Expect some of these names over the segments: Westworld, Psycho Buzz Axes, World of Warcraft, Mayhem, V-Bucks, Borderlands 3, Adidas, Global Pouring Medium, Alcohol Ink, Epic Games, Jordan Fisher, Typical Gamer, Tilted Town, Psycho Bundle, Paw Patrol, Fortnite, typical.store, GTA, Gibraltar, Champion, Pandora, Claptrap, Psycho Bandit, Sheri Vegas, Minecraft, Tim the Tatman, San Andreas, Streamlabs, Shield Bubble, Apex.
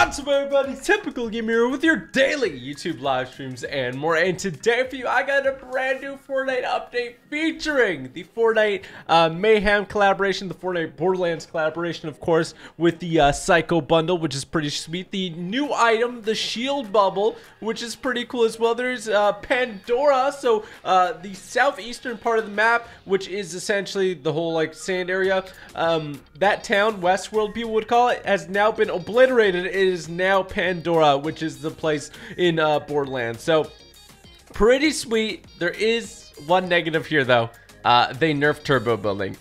What's up, everybody? Typical Gamer with your daily YouTube live streams and more. And today for you, I got a brand new Fortnite update featuring the Fortnite Mayhem collaboration, the Fortnite Borderlands collaboration, of course, with the Psycho Bundle, which is pretty sweet. The new item, the Shield Bubble, which is pretty cool as well. There's Pandora, so the southeastern part of the map, which is essentially the whole like sand area. That town, Westworld, people would call it, has now been obliterated. It is now Pandora, which is the place in Borderlands. So pretty sweet. There is one negative here though. They nerfed turbo building.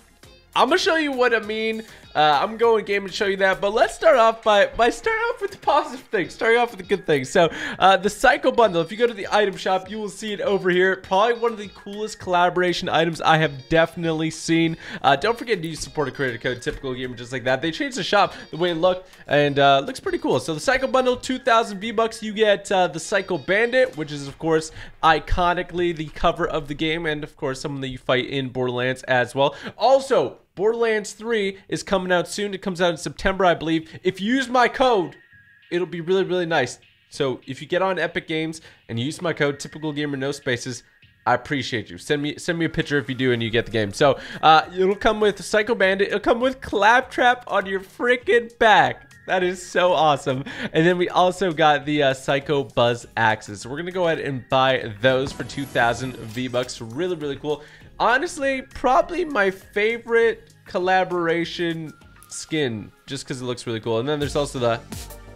I'm gonna show you what I mean. I'm going game and show you that, but let's start off by starting off with the positive things, starting off with the good things. So the Psycho Bundle, if you go to the item shop, you will see it over here. Probably one of the coolest collaboration items I have definitely seen. Don't forget to use supported creator code Typical Gamer just like that. They changed the shop the way it looked, and looks pretty cool. So the Psycho Bundle, 2,000 V-Bucks, you get the Psycho Bandit, which is of course iconically the cover of the game, and of course someone that you fight in Borderlands as well. Also, Borderlands 3 is coming out soon. It comes out in September, I believe. If you use my code, it'll be really, really nice. So if you get on Epic Games and you use my code, Typical Gamer, no spaces, I appreciate you. Send me a picture if you do and you get the game. So it'll come with Psycho Bandit. It'll come with Claptrap on your freaking back. That is so awesome. And then we also got the Psycho Buzz Axes. So we're going to go ahead and buy those for 2,000 V-Bucks. Really, really cool. Honestly, probably my favorite collaboration skin, just because it looks really cool. And then there's also the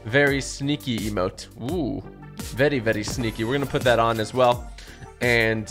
very sneaky emote. Ooh, very, very sneaky. We're going to put that on as well. And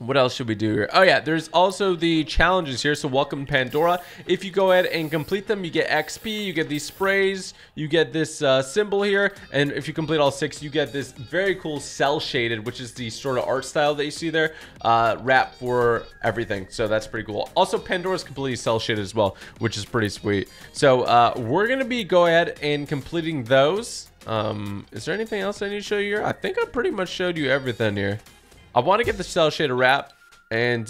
what else should we do here? Oh yeah, there's also the challenges here. So welcome Pandora. If you go ahead and complete them, you get XP, you get these sprays, you get this symbol here, and if you complete all 6, you get this very cool cell shaded, which is the sort of art style that you see there, wrap for everything. So that's pretty cool. Also, Pandora's completely cell shaded as well, which is pretty sweet. So we're gonna be go ahead and completing those. Is there anything else I need to show you here? I think I pretty much showed you everything here. I want to get the cell shader wrap, and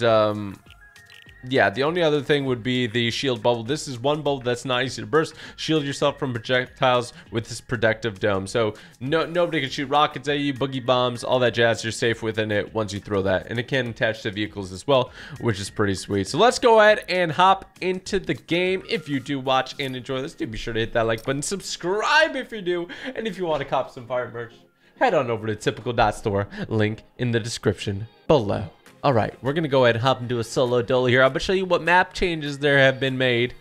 yeah, the only other thing would be the shield bubble. This is one bubble that's not easy to burst. Shield yourself from projectiles with this protective dome. So nobody can shoot rockets at you, boogie bombs, all that jazz. You're safe within it once you throw that. And it can attach to vehicles as well, which is pretty sweet. So let's go ahead and hop into the game. If you do watch and enjoy this, do be sure to hit that like button. Subscribe if you do. And if you want to cop some fire merch, head on over to typical.store, link in the description below. All right, we're gonna go ahead and hop into a solo dolo here. I'm gonna show you what map changes there have been made,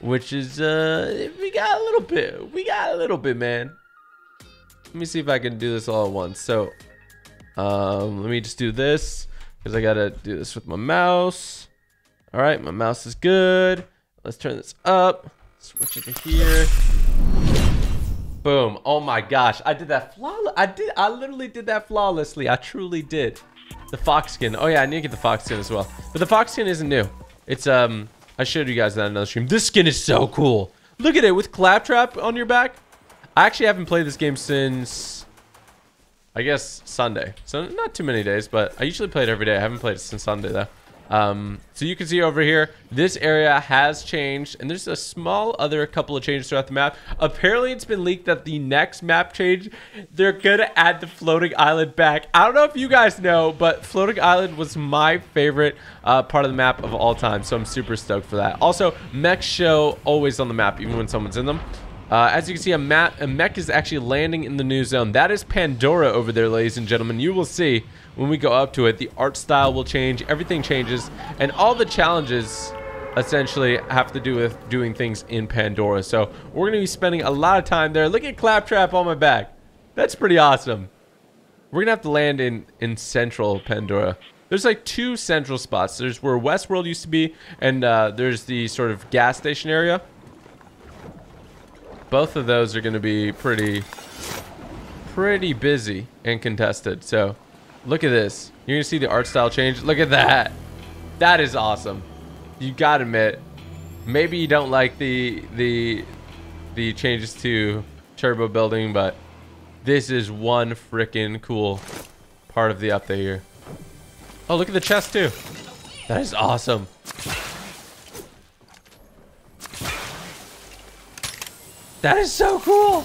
which is we got a little bit, man. Let me see if I can do this all at once. So let me just do this because I gotta do this with my mouse. All right, my mouse is good. Let's turn this up, switch it to here. Boom. Oh my gosh, I did that flawless. I literally did that flawlessly. I truly did. The fox skin. Oh yeah, I need to get the fox skin as well, but the fox skin isn't new. It's I showed you guys that in another stream. This skin is so cool. Look at it with Claptrap on your back. I actually haven't played this game since, I guess, Sunday, so not too many days, but I usually play it every day. I haven't played it since Sunday though. So you can see over here, this area has changed, and there's a small other couple of changes throughout the map. Apparently it's been leaked that the next map change, they're gonna add the floating island back. I don't know if you guys know, but floating island was my favorite part of the map of all time, so I'm super stoked for that. Also, mechs show always on the map, even when someone's in them. As you can see, a mech is actually landing in the new zone. That is Pandora over there, ladies and gentlemen. You will see when we go up to it, the art style will change, everything changes, and all the challenges essentially have to do with doing things in Pandora. So we're going to be spending a lot of time there. Look at Claptrap on my back. That's pretty awesome. We're going to have to land in central Pandora. There's like two central spots. There's where Westworld used to be, and there's the sort of gas station area. Both of those are going to be pretty busy and contested. So look at this. You're going to see the art style change. Look at that. That is awesome. You got to admit, maybe you don't like the changes to turbo building, but this is one freaking cool part of the update here. Oh, look at the chest too. That is awesome. That is so cool.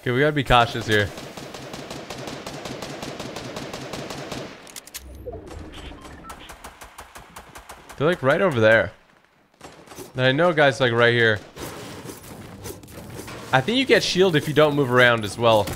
Okay, we gotta be cautious here. They're like right over there. And I know guys like right here. I think you get shield if you don't move around as well.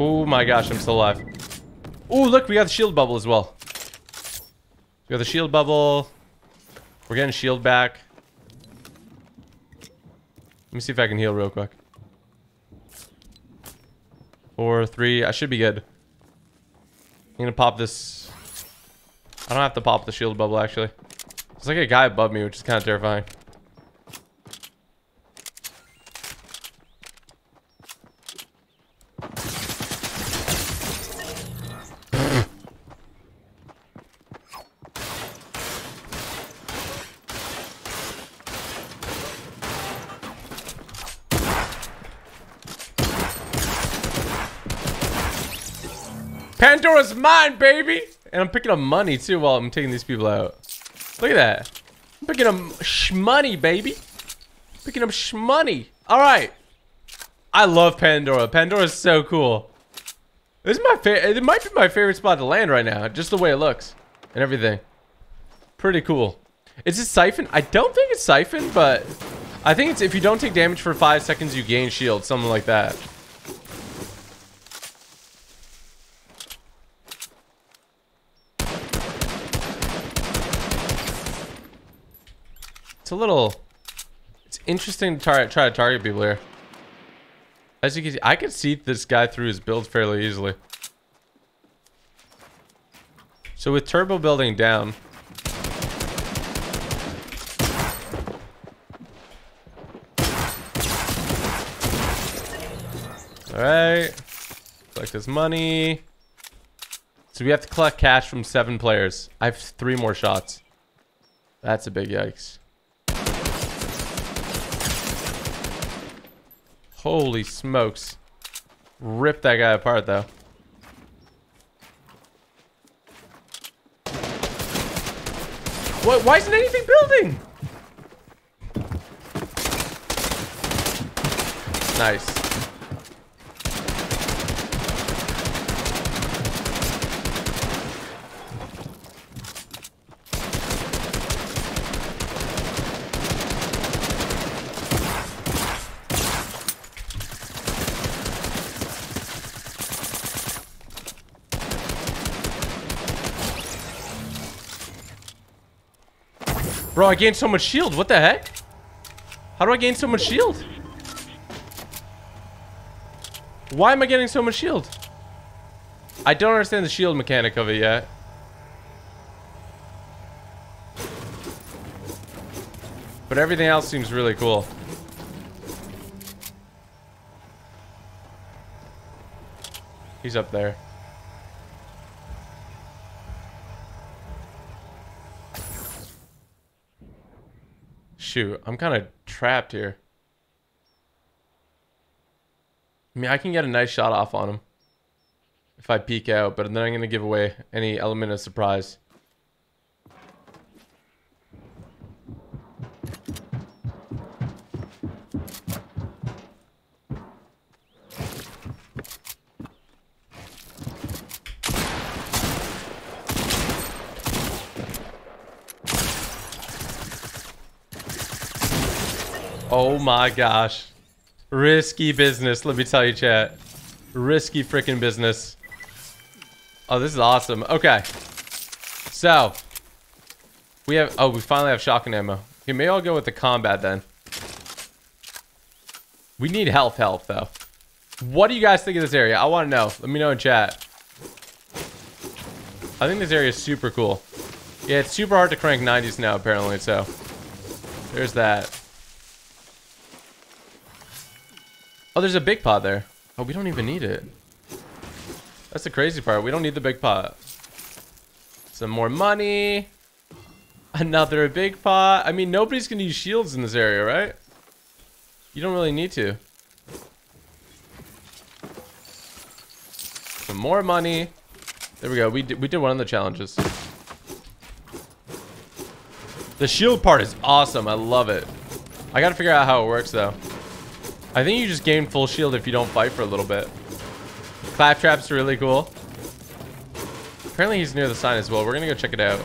Oh my gosh, I'm still alive. Oh, look, we got the shield bubble as well. We got the shield bubble. We're getting shield back. Let me see if I can heal real quick. 4, 3, I should be good. I'm gonna pop this. I don't have to pop the shield bubble, actually. There's like a guy above me, which is kind of terrifying. Pandora's mine, baby! And I'm picking up money, too, while I'm taking these people out. Look at that. I'm picking up shmoney, baby. Picking up shmoney. All right. I love Pandora. Pandora's so cool. This is my favorite. It might be my favorite spot to land right now. Just the way it looks and everything. Pretty cool. Is it Siphon? I don't think it's Siphon, but I think it's if you don't take damage for 5 seconds, you gain shield. Something like that. It's a little, it's interesting to try to target people here. As you can see, I could see this guy through his build fairly easily. So with turbo building down, all right, collect this money. So we have to collect cash from 7 players. I have 3 more shots. That's a big yikes. Holy smokes. Rip that guy apart, though. What? Why isn't anything building? Nice. Bro, I gained so much shield. What the heck? How do I gain so much shield? Why am I getting so much shield? I don't understand the shield mechanic of it yet. But everything else seems really cool. He's up there. Shoot, I'm kind of trapped here. I mean, I can get a nice shot off on him if I peek out, but then I'm going to give away any element of surprise. Oh my gosh. Risky business, let me tell you, chat. Risky freaking business. Oh, this is awesome. Okay. So, we have... Oh, we finally have shotgun ammo. Okay, maybe I'll go with the combat then. We need health though. What do you guys think of this area? I want to know. Let me know in chat. I think this area is super cool. Yeah, it's super hard to crank 90s now, apparently, so. There's that. Oh, there's a big pot there. Oh, we don't even need it. That's the crazy part. We don't need the big pot. Some more money. Another big pot. I mean, nobody's going to use shields in this area, right? You don't really need to. Some more money. There we go. We did one of the challenges. The shield part is awesome. I love it. I got to figure out how it works, though. I think you just gain full shield if you don't fight for a little bit. Claptrap's really cool. Apparently he's near the sign as well. We're going to go check it out.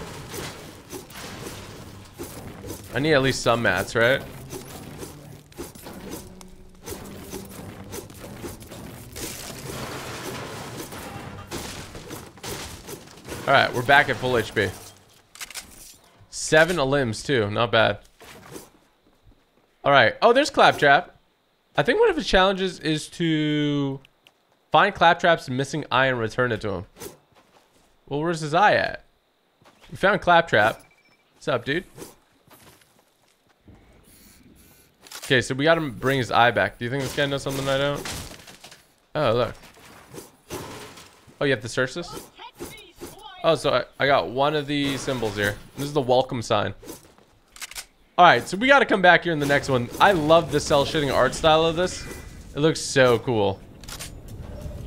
I need at least some mats, right? Alright, we're back at full HP. 7 limbs, too. Not bad. Alright. Oh, there's Claptrap. I think one of the challenges is to find Claptrap's missing eye and return it to him. Well, where's his eye at? We found Claptrap. What's up, dude? Okay, so we got to bring his eye back. Do you think this guy knows something I don't? Oh, look. Oh, you have to search this? Oh, so I got one of the symbols here. This is the welcome sign. Alright, so we gotta come back here in the next one. I love the cell shading art style of this. It looks so cool.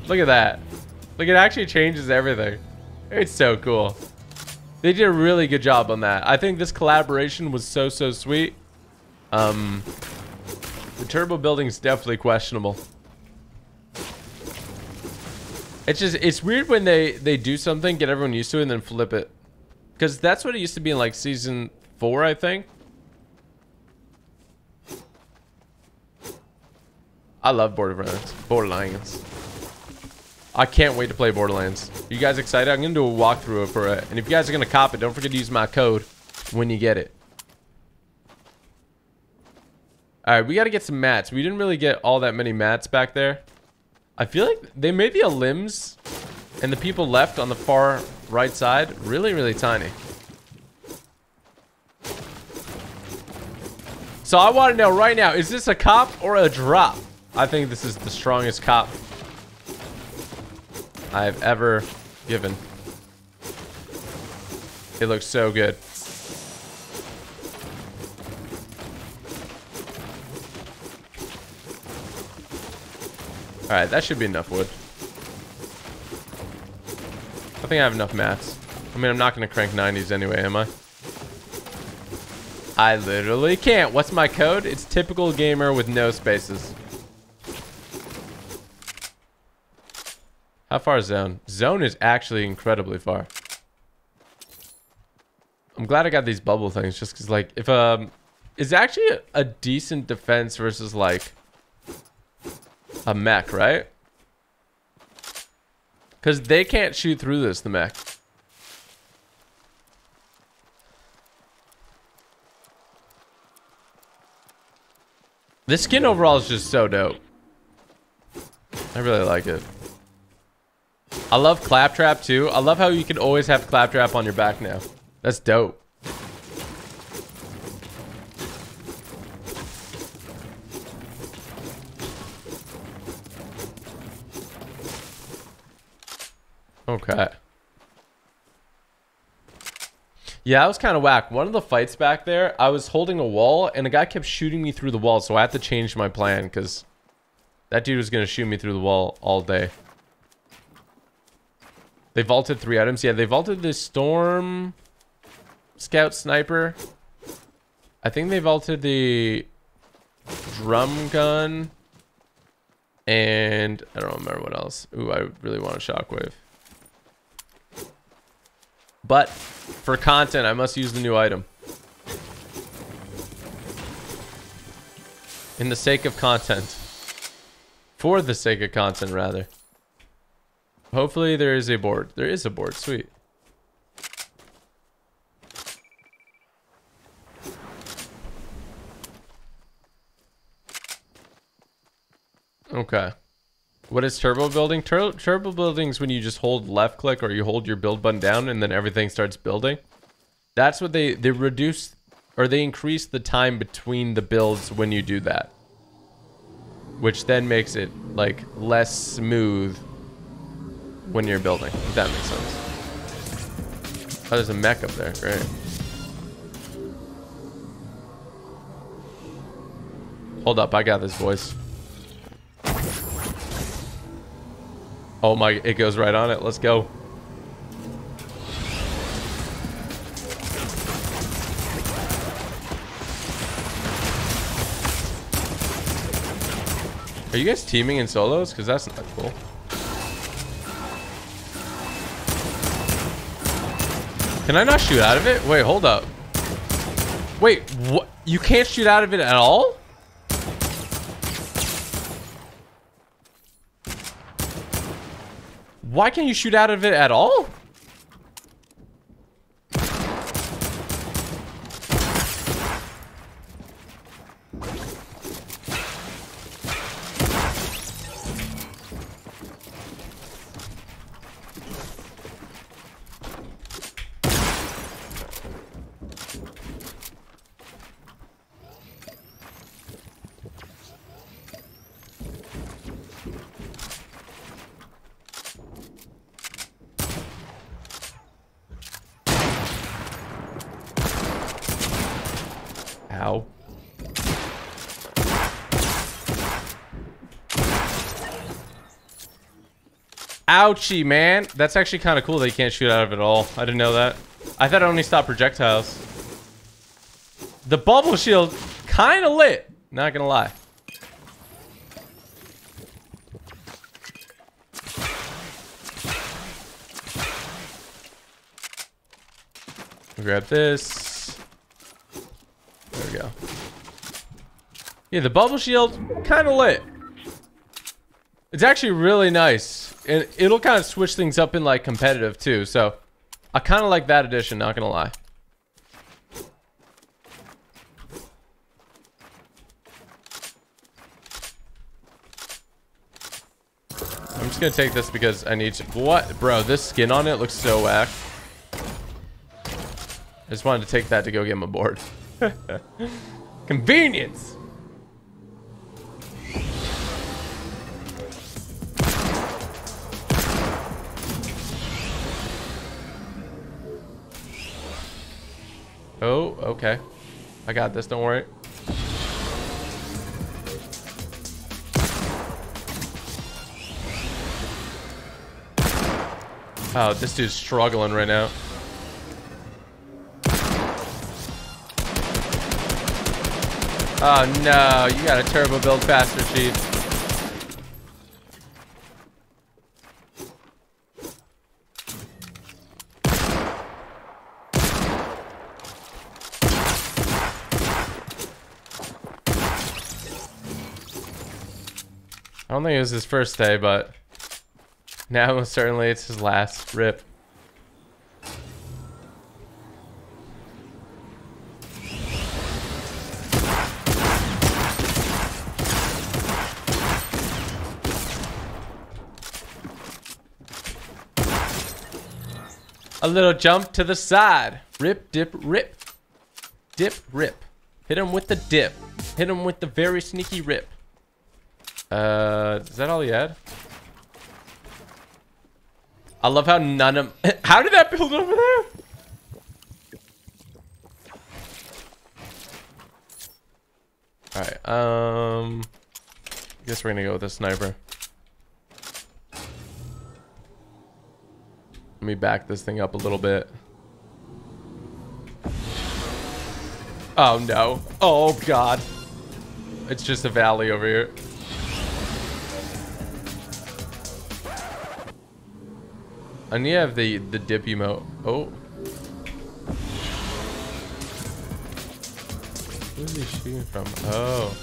Look at that. Like, it actually changes everything. It's so cool. They did a really good job on that. I think this collaboration was so, so sweet. The turbo building's definitely questionable. It's just, it's weird when they do something, get everyone used to it, and then flip it. Because that's what it used to be in, like, Season 4, I think. I love Borderlands. I can't wait to play Borderlands. Are you guys excited? I'm going to do a walkthrough for it. And if you guys are going to cop it, don't forget to use my code when you get it. Alright, we got to get some mats. We didn't really get all that many mats back there. I feel like they made the limbs and the people left on the far right side really, really tiny. So I want to know right now, is this a cop or a drop? I think this is the strongest cop I've ever given. It looks so good. Alright, that should be enough wood. I think I have enough mats. I mean, I'm not going to crank 90s anyway, am I? I literally can't. What's my code? It's Typical Gamer with no spaces. How far is zone? Zone is actually incredibly far. I'm glad I got these bubble things just because, like, if it's actually a decent defense versus, like, a mech, right? Because they can't shoot through this, the mech. This skin overall is just so dope. I really like it. I love Claptrap too. I love how you can always have Claptrap on your back now. That's dope. Okay. Yeah, that was kind of whack. One of the fights back there, I was holding a wall and a guy kept shooting me through the wall, so I had to change my plan because that dude was going to shoot me through the wall all day. They vaulted 3 items. Yeah, they vaulted the Storm Scout Sniper. I think they vaulted the Drum Gun. And I don't remember what else. Ooh, I really want a Shockwave. But for content, I must use the new item. In the sake of content. For the sake of content, rather. Hopefully there is a board. There is a board. Sweet. Okay. What is turbo building? Turbo building is when you just hold left click or you hold your build button down and then everything starts building. That's what they reduce, or they increase the time between the builds when you do that, which then makes it like less smooth when you're building, if that makes sense. Oh, there's a mech up there, great. Hold up, I got this, boys. Oh my, it goes right on it. Let's go. Are you guys teaming in solos? Because that's not cool. Can I not shoot out of it? Wait, hold up. Wait, what? You can't shoot out of it at all? Why can't you shoot out of it at all? Ouchie, man. That's actually kind of cool that you can't shoot out of it at all. I didn't know that. I thought it only stopped projectiles. The bubble shield kind of lit, not gonna lie. Grab this. There we go. Yeah, the bubble shield kind of lit. It's actually really nice. And it'll kind of switch things up in like competitive too. So I kind of like that addition, not going to lie. I'm just going to take this because I need to... What? Bro, this skin on it looks so whack. I just wanted to take that to go get my board. Convenience! Oh, okay. I got this, don't worry. Oh, this dude's struggling right now. Oh no, you gotta turbo build faster, Chief. I don't think it was his first day, but now certainly it's his last. Rip. A little jump to the side. Rip, dip, rip. Dip, rip. Hit him with the dip. Hit him with the very sneaky rip. Is that all he had? I love how none of... How did that build over there? Alright, I guess we're gonna go with a sniper. Let me back this thing up a little bit. Oh no. Oh god. It's just a valley over here. And you have the dip emote. Oh. Where's he shooting from? Oh.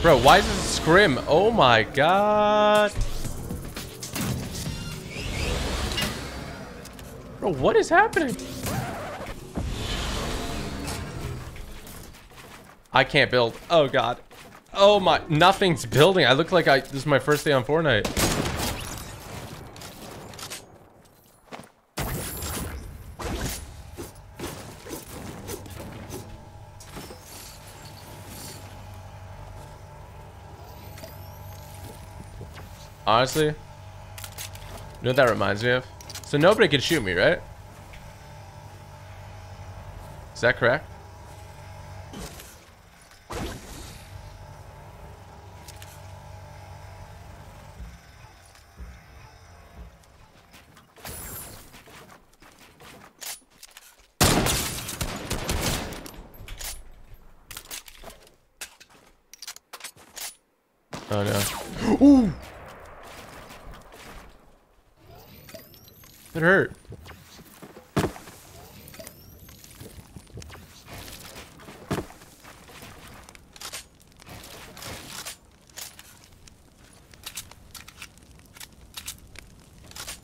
Bro, why is this scrim? Oh my god. Bro, what is happening? I can't build. Oh god. Oh my, nothing's building. I look like this is my first day on Fortnite. Honestly, you know what that reminds me of? So nobody could shoot me, right? Is that correct? Oh no. Ooh! It hurt.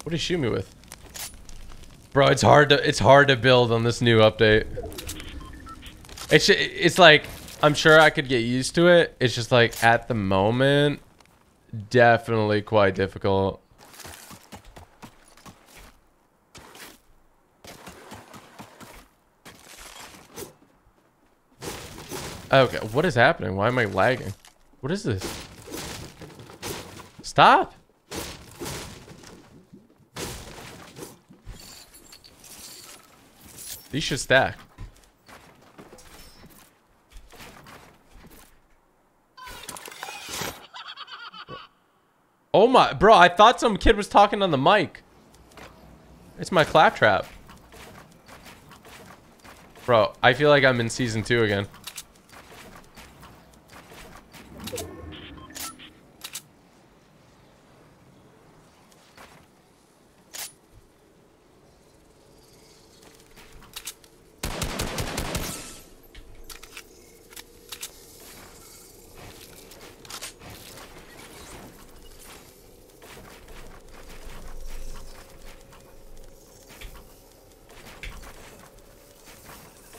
What did he shoot me with? Bro, it's hard to build on this new update. It's like, I'm sure I could get used to it. It's just like, at the moment, definitely quite difficult. Okay, what is happening? Why am I lagging? What is this? Stop! These should stack. Oh my, bro, I thought some kid was talking on the mic. It's my Claptrap. Bro, I feel like I'm in season 2 again.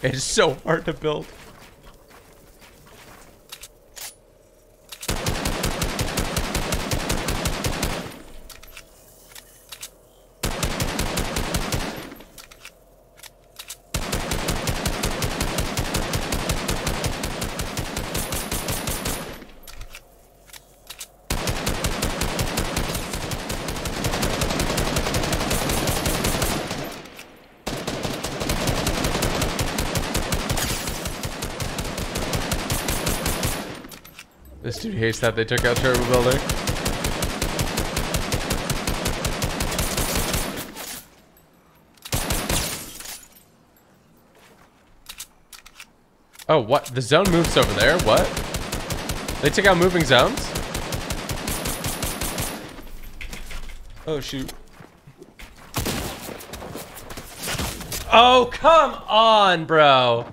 It's so hard to build. This dude hates that they took out turbo building. Oh, what? The zone moves over there? What? They took out moving zones? Oh, shoot. Oh, come on, bro.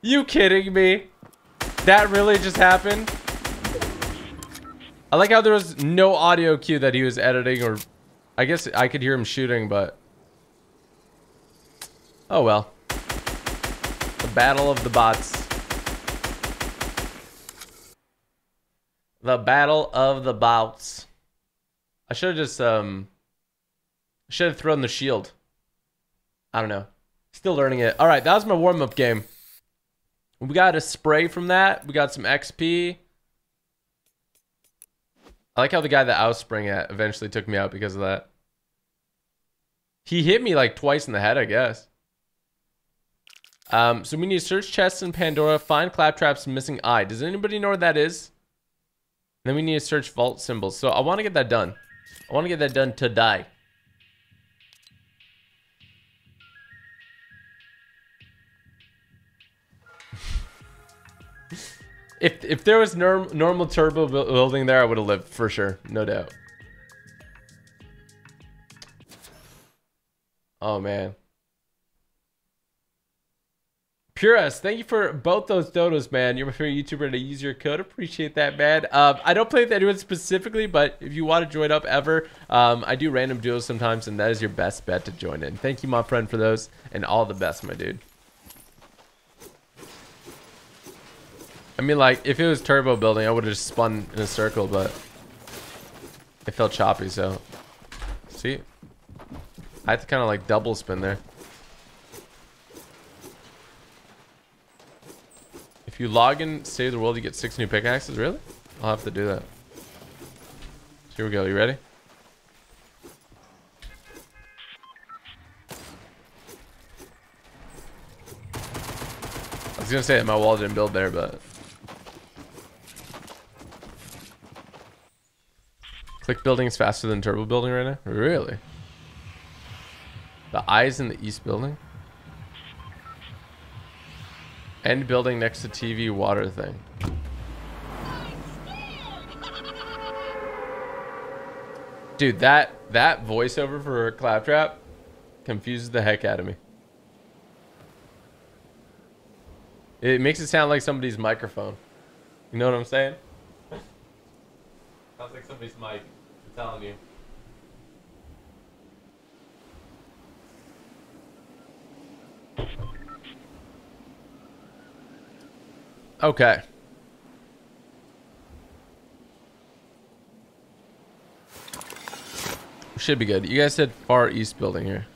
You kidding me? That really just happened? I like how there was no audio cue that he was editing, or I guess I could hear him shooting, but oh well. The battle of the bots. The battle of the bots. I should have just thrown the shield. I don't know. Still learning it. All right, that was my warm-up game. We got a spray from that. We got some XP. I like how the guy that I was spraying at eventually took me out because of that. He hit me like twice in the head, I guess. So we need to search chests in Pandora, find Claptrap's missing eye. Does anybody know where that is? And then we need to search vault symbols. So I want to get that done. I want to get that done today. If there was normal turbo building there, I would have lived for sure, no doubt. Oh man, Purus, thank you for both those dodos, man. You're my favorite YouTuber and a user code. Appreciate that, man. I don't play with anyone specifically, but if you want to join up ever, I do random duos sometimes, and that is your best bet to join in. Thank you, my friend, for those, and all the best, my dude. I mean, like, if it was turbo building, I would have just spun in a circle, but it felt choppy, so. See? I had to kind of, like, double spin there. If you log in, save the world, you get 6 new pickaxes? Really? I'll have to do that. Here we go. You ready? I was going to say that my wall didn't build there, but... Click building is faster than turbo building right now? Really? The eyes in the east building? End building next to TV water thing. Dude, that voiceover for Claptrap confuses the heck out of me. It makes it sound like somebody's microphone. You know what I'm saying? Sounds like somebody's mic. I'm telling you. Okay. Should be good. You guys said far east building here.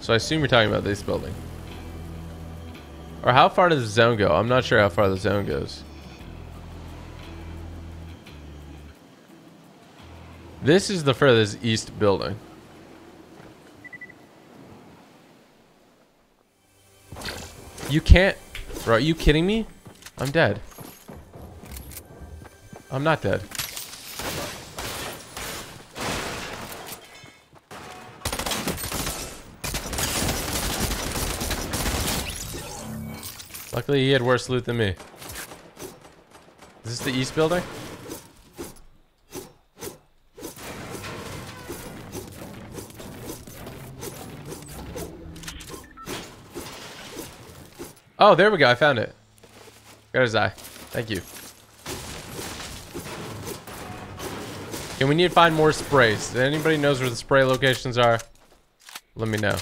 So I assume you're talking about this building. Or how far does the zone go? I'm not sure how far the zone goes. This is the furthest east building. You can't... Bro, are you kidding me? I'm dead. I'm not dead. Luckily, he had worse loot than me. Is this the east building? Oh, there we go. I found it. Got his eye. Thank you. Okay, we need to find more sprays. If anybody knows where the spray locations are, let me know.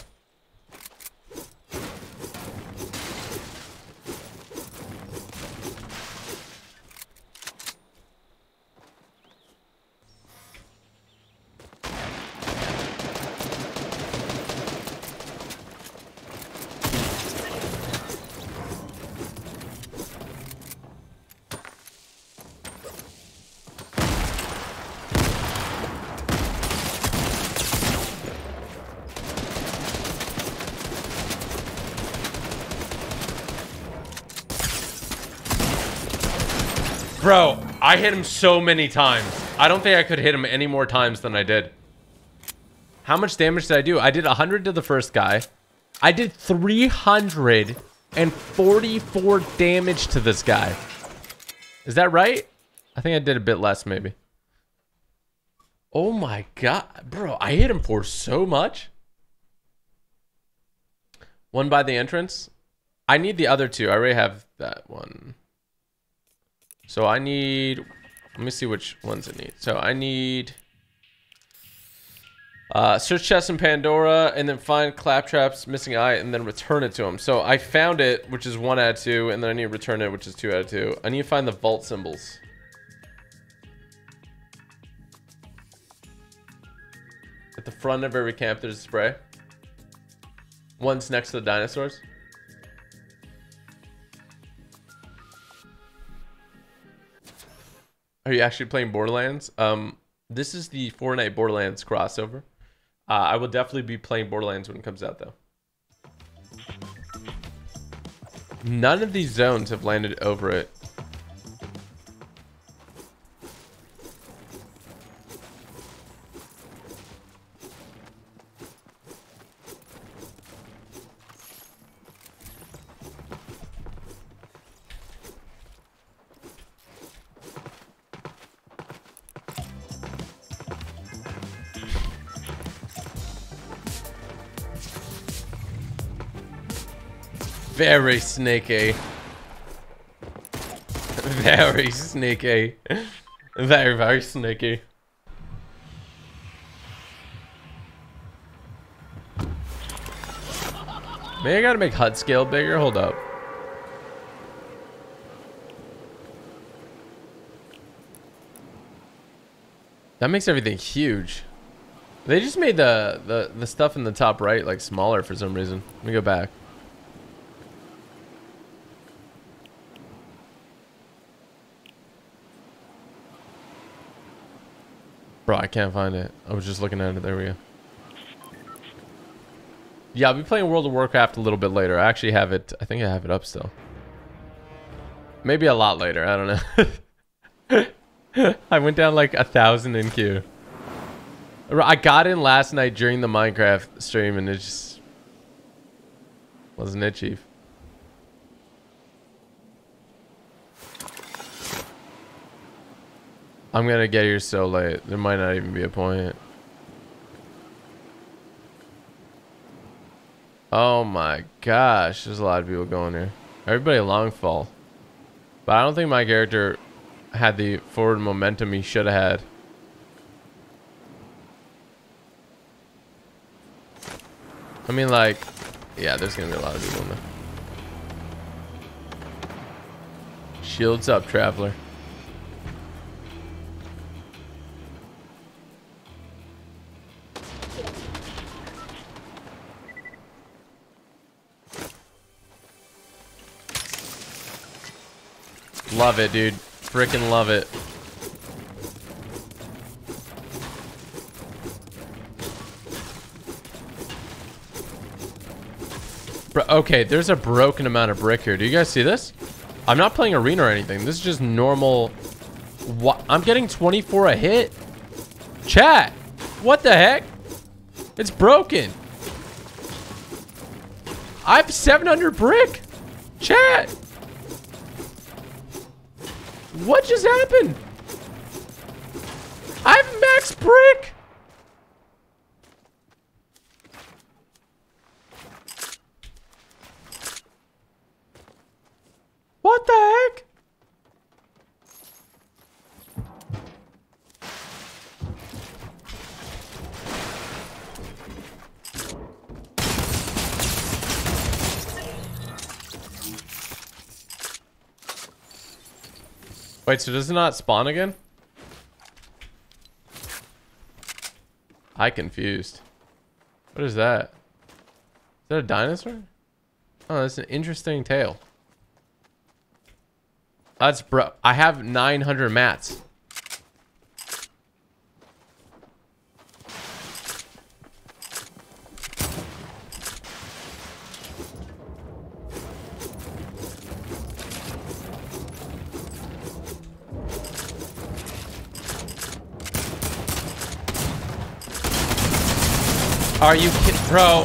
Bro, I hit him so many times. I don't think I could hit him any more times than I did. How much damage did I do? I did 100 to the first guy. I did 344 damage to this guy. Is that right? I think I did a bit less, maybe. Oh my god. Bro, I hit him for so much. One by the entrance. I need the other two. I already have that one. So I need, let me see which ones I need. So I need search chest in Pandora and then find Claptrap's missing eye and then return it to him. So I found it, which is 1 out of 2, and then I need to return it, which is 2 out of 2. I need to find the vault symbols. At the front of every camp, there's a spray. One's next to the dinosaurs. Are you actually playing Borderlands? This is the Fortnite Borderlands crossover. I will definitely be playing Borderlands when it comes out, though. None of these zones have landed over it. Very sneaky. Very sneaky. Very, very sneaky. Maybe I gotta make HUD scale bigger? Hold up. That makes everything huge. They just made the stuff in the top right like smaller for some reason. Let me go back. Bro, I can't find it. I was just looking at it. There we go. Yeah, I'll be playing World of Warcraft a little bit later. I actually have it. I think I have it up still. Maybe a lot later. I don't know. I went down like 1,000 in queue. I got in last night during the Minecraft stream and it just wasn't it, Chief. I'm gonna get here so late. There might not even be a point. Oh my gosh, there's a lot of people going here. Everybody long fall. But I don't think my character had the forward momentum he should have had. I mean, like, yeah, there's gonna be a lot of people in there. Shields up, traveler. Love it, dude. Freaking love it. Bro, okay, there's a broken amount of brick here. Do you guys see this? I'm not playing arena or anything. This is just normal. What? I'm getting 24 a hit? Chat, what the heck? It's broken. I have 700 brick. Chat. What just happened? I have max brick. What the heck? Wait, so does it not spawn again? I confused. What is that? Is that a dinosaur? Oh, that's an interesting tail. That's bro. I have 900 mats. Are you kidding, bro?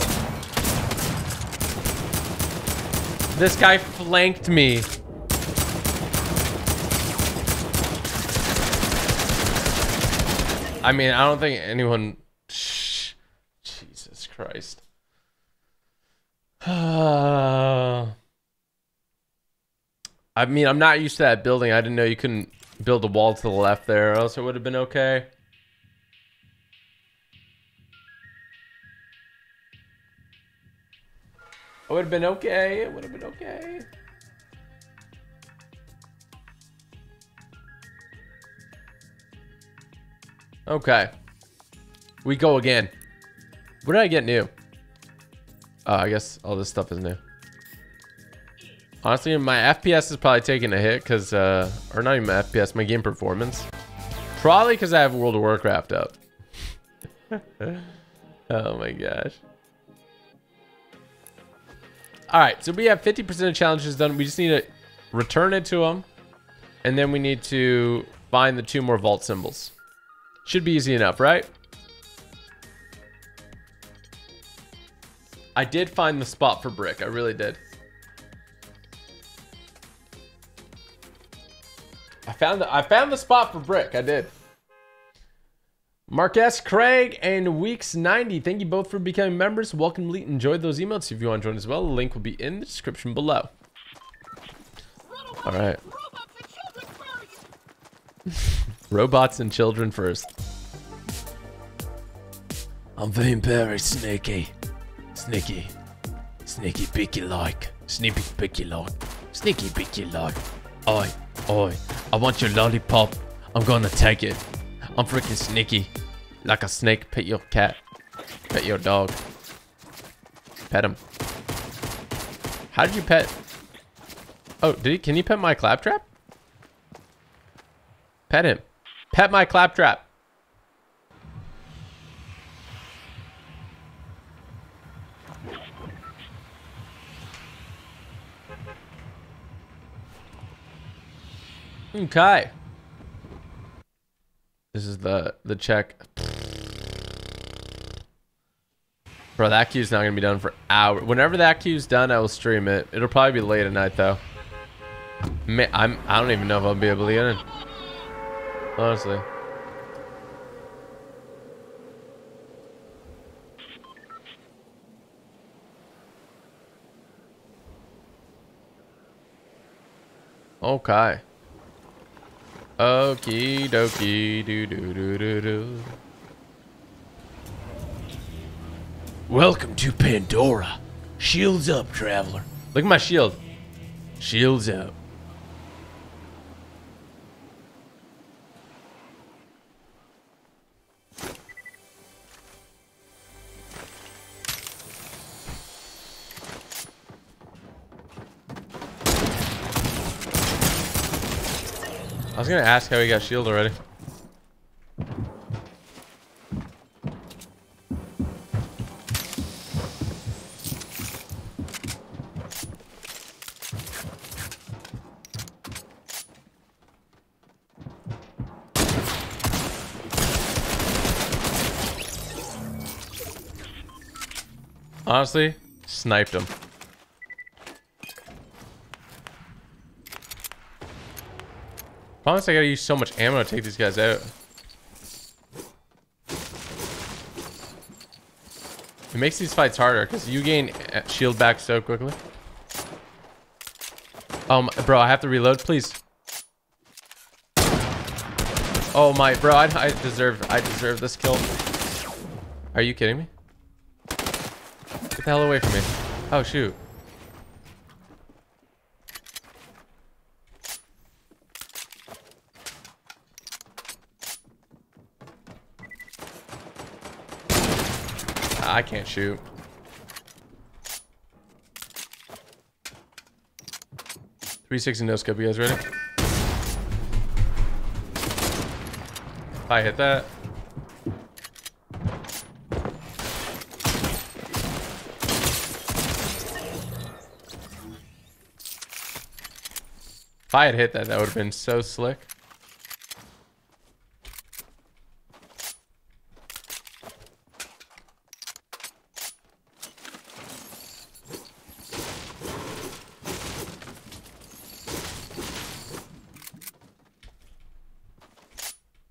This guy flanked me. I mean, I don't think anyone. Shh. Jesus Christ. I mean, I'm not used to that building. I didn't know you couldn't build a wall to the left there, or else it would have been okay. It would have been okay. It would have been okay. Okay. We go again. What did I get new? I guess all this stuff is new. Honestly, my FPS is probably taking a hit because, or not even my FPS, my game performance. Probably because I have World of Warcraft up. Oh my gosh. All right, so we have 50% of challenges done. We just need to return it to them. And then we need to find the two more vault symbols. Should be easy enough, right? I did find the spot for brick. I really did. I found the spot for brick. I did. Mark S, Craig, and Weeks 90. Thank you both for becoming members. Welcome, Leet. Enjoyed those emails. If you want to join as well, the link will be in the description below. All right. Robots and children first. I'm being very sneaky. Sneaky. Sneaky picky like. Sneaky picky like. Sneaky picky like. Oi, oi. I want your lollipop. I'm gonna take it. I'm freaking sneaky. Like a snake, pet your cat. Pet your dog. Pet him. How did you pet? Oh, can you pet my Claptrap? Pet him. Pet my Claptrap. Okay. This is the check. Bro, that queue's not gonna be done for hours. Whenever that queue's done, I will stream it. It'll probably be late at night though. Man, I don't even know if I'll be able to get in. Honestly. Okay. Okie dokie doo doo doo doo doo. Welcome to Pandora. Shields up, traveler. Look at my shield. Shields up. I was gonna ask how he got shield already. Honestly, sniped him. Honestly, I gotta use so much ammo to take these guys out. It makes these fights harder because you gain shield back so quickly. Bro, I have to reload, please. Oh my, bro, I deserve this kill. Are you kidding me? Get the hell away from me. Oh, shoot. I can't shoot. .360 no scope. You guys ready? I hit that. If I had hit that, that would have been so slick.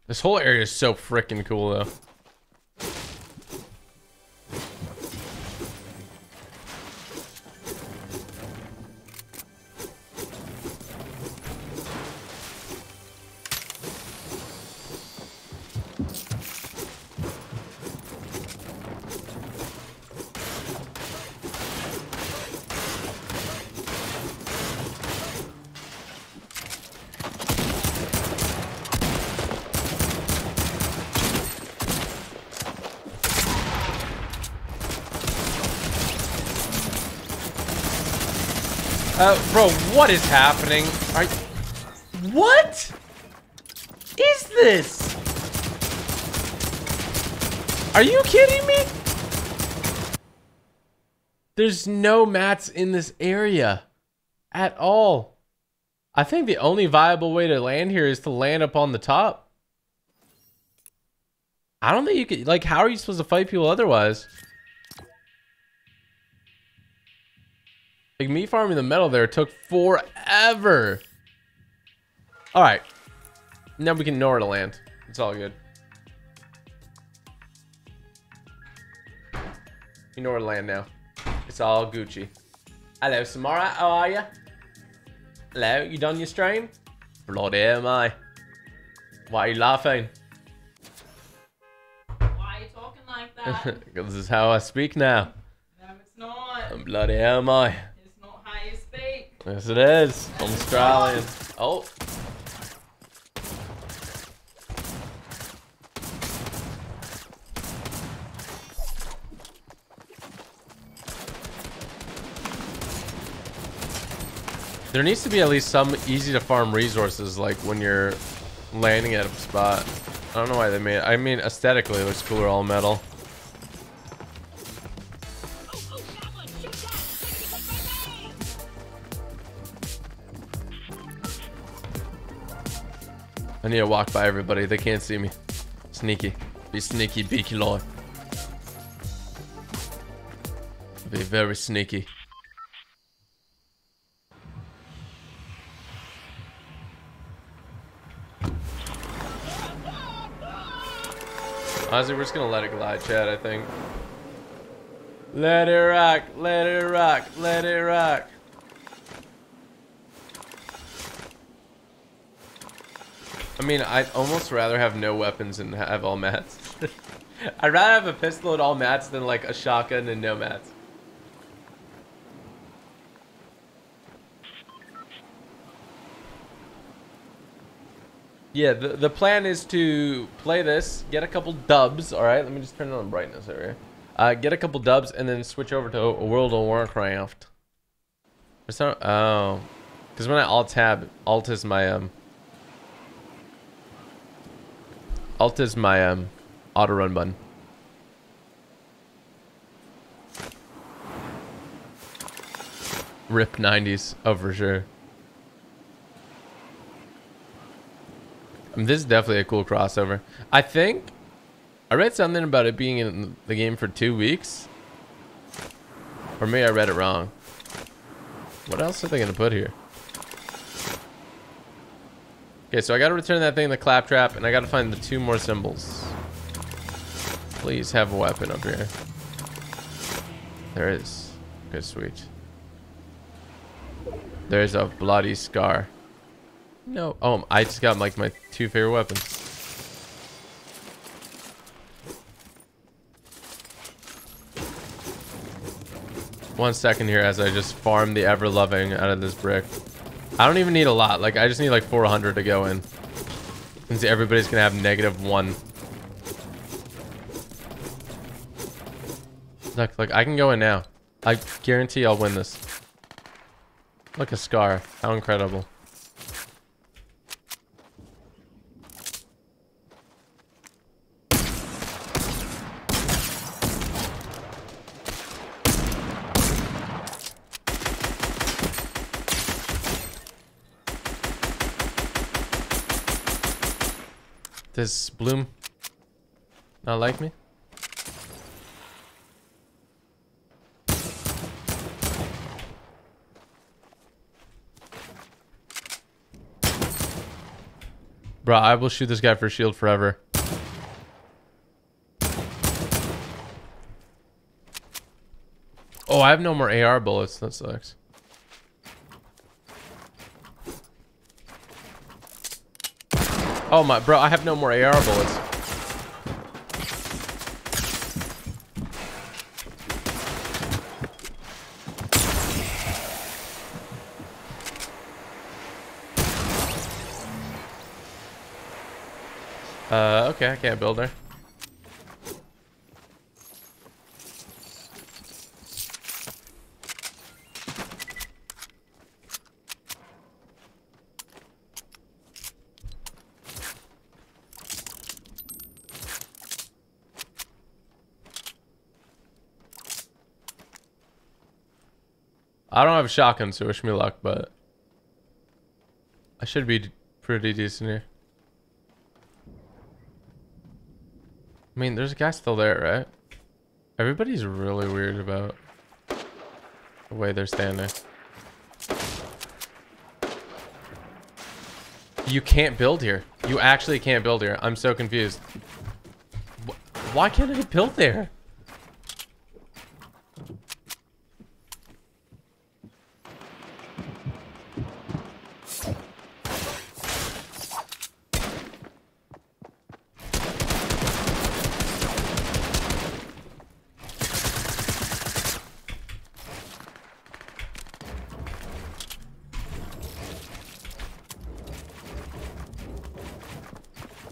This whole area is so freaking cool, though. Bro, what is happening? What is this? Are you kidding me? There's no mats in this area at all. I think the only viable way to land here is to land up on the top. I don't think you could, like, how are you supposed to fight people otherwise? Like, me farming the metal there took forever. All right, now we can know where to land. It's all good. You know where to land now. It's all Gucci. Hello, Samara. How are you? Hello. You done your stream? Bloody am I. Why are you laughing? Why are you talking like that? This is how I speak now. No, it's not. Bloody am I. Yes, it is. I'm Australian. Oh. There needs to be at least some easy to farm resources, like when you're landing at a spot. I don't know why they made it. I mean, aesthetically it looks cooler all metal. I need to walk by everybody. They can't see me. Sneaky. Be sneaky, be killer. Be very sneaky. Honestly, we're just gonna let it glide, chat, I think. Let it rock, let it rock, let it rock. I mean, I'd almost rather have no weapons and have all mats. I'd rather have a pistol and all mats than like a shotgun and no mats. Yeah, the plan is to play this, get a couple dubs, alright? Let me just turn on the brightness over here. Get a couple dubs and then switch over to World of Warcraft. Oh. Because when I alt is my auto run button. RIP 90s, oh for sure. I mean, this is definitely a cool crossover. I think I read something about it being in the game for 2 weeks. Or maybe I read it wrong. What else are they gonna put here? Okay, so I gotta return that thing, the claptrap, and I gotta find the 2 more symbols. Please have a weapon up here. There is. Okay, sweet. There's a bloody scar. No. Oh, I just got like my 2 favorite weapons. One second here as I just farm the ever-loving out of this brick. I don't even need a lot. Like, I just need like 400 to go in. Since everybody's gonna have -1. Look, I can go in now. I guarantee I'll win this. Look, a scar. How incredible. Does Bloom not like me? Bro, I will shoot this guy for shield forever. Oh, I have no more AR bullets. That sucks. Oh my, bro, I have no more AR bullets. Okay, I can't build there. I don't have a shotgun, so wish me luck, but I should be pretty decent here. I mean, there's a guy still there, right? Everybody's really weird about the way they're standing. You can't build here. You actually can't build here. I'm so confused. Why can't I build there?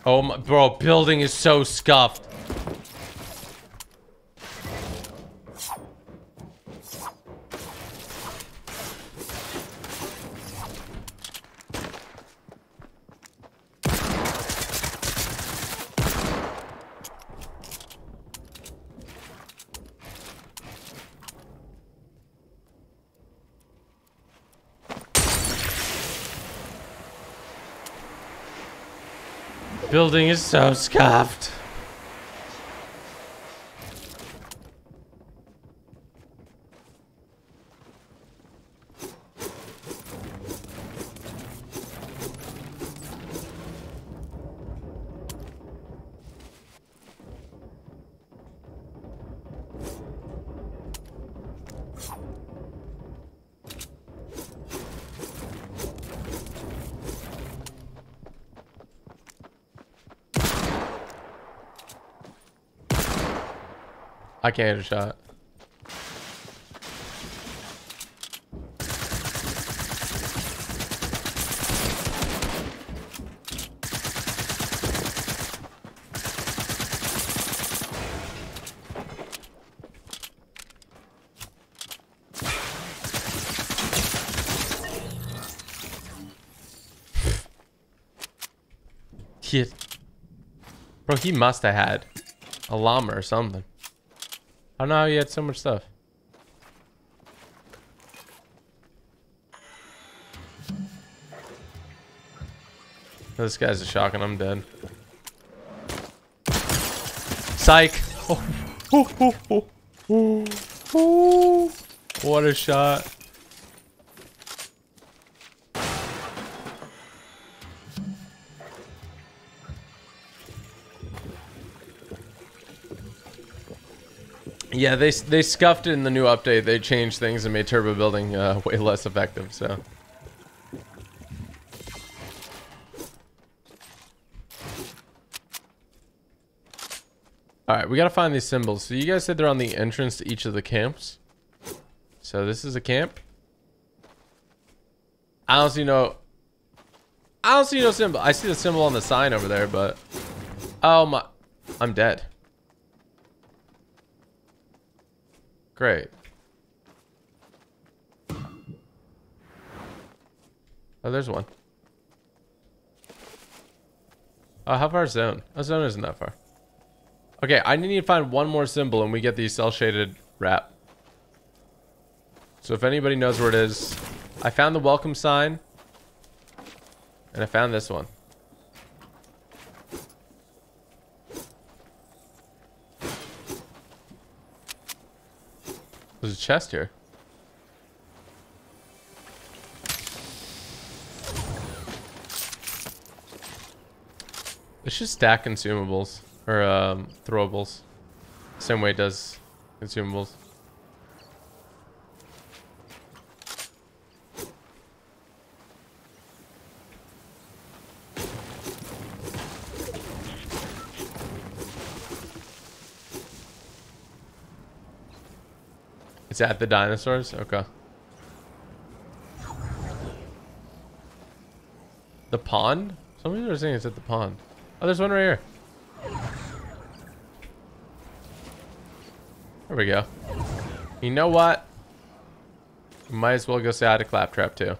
Oh my, bro, building is so scuffed. building is so scuffed. I can't hit a shot. Bro, he must have had a llama or something. I don't know how you had so much stuff. This guy's a shock and I'm dead. Psych! Oh. Oh, oh, oh, oh, oh. What a shot. Yeah, they scuffed it in the new update. They changed things and made turbo building way less effective, so. Alright, we gotta find these symbols. So you guys said they're on the entrance to each of the camps. So this is a camp. I don't see no symbol. I see the symbol on the sign over there, but... Oh my... I'm dead. Great. Oh, there's one. Oh, how far is zone? Oh, zone isn't that far. Okay, I need to find one more symbol and we get the cel-shaded wrap. So if anybody knows where it is, I found the welcome sign. And I found this one. There's a chest here. It's just stack consumables. Or, throwables. Same way it does consumables. At the dinosaurs? Okay. The pond? Somebody was saying it's at the pond. Oh, there's one right here. There we go. You know what? We might as well go say hi to Claptrap too.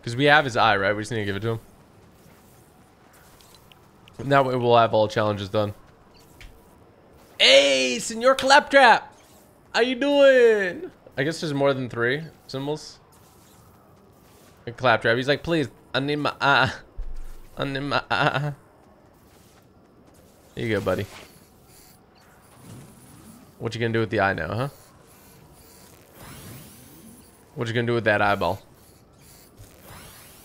Because we have his eye, right? We just need to give it to him. And that way we'll have all challenges done. Hey, Senor Claptrap! How you doing? I guess there's more than 3 symbols. A Claptrap. He's like, please, I need my eye. I need my eye. There you go, buddy. What you gonna do with the eye now, huh? What you gonna do with that eyeball?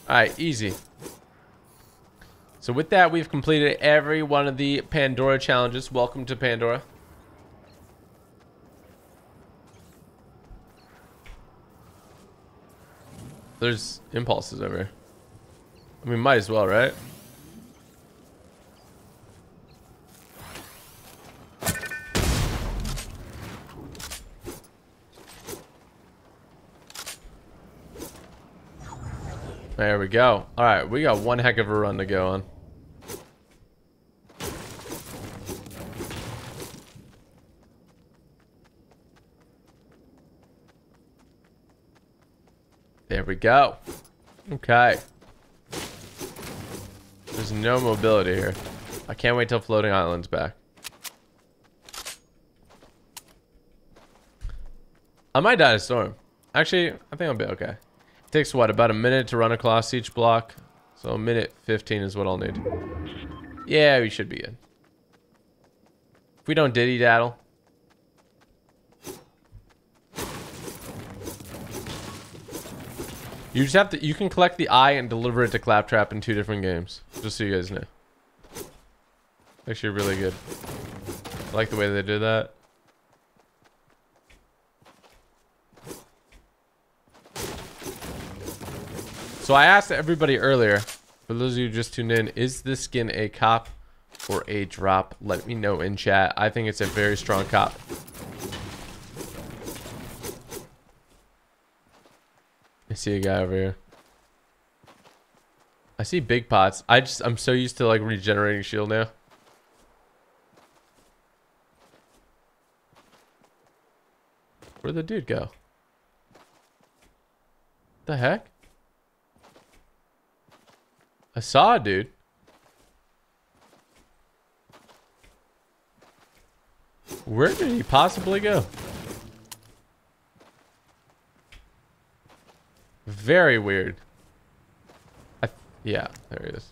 Alright, easy. So with that, we've completed every one of the Pandora challenges. Welcome to Pandora. There's impulses over here. I mean, might as well, right? There we go. All right, we got one heck of a run to go on. There we go. Okay. There's no mobility here. I can't wait till Floating Island's back. I might die in a storm. Actually, I think I'll be okay. It takes, what, about a minute to run across each block. So a minute 15 is what I'll need. Yeah, we should be good. If we don't diddy-daddle. You just have to, you can collect the eye and deliver it to Claptrap in 2 different games. Just so you guys know. Actually really good. I like the way they did that. So I asked everybody earlier, for those of you who just tuned in, is this skin a cop or a drop? Let me know in chat. I think it's a very strong cop. I see a guy over here. I see big pots. I'm so used to like regenerating shield now. Where'd the dude go? The heck? I saw a dude. Where did he possibly go? Very weird. Yeah, there he is.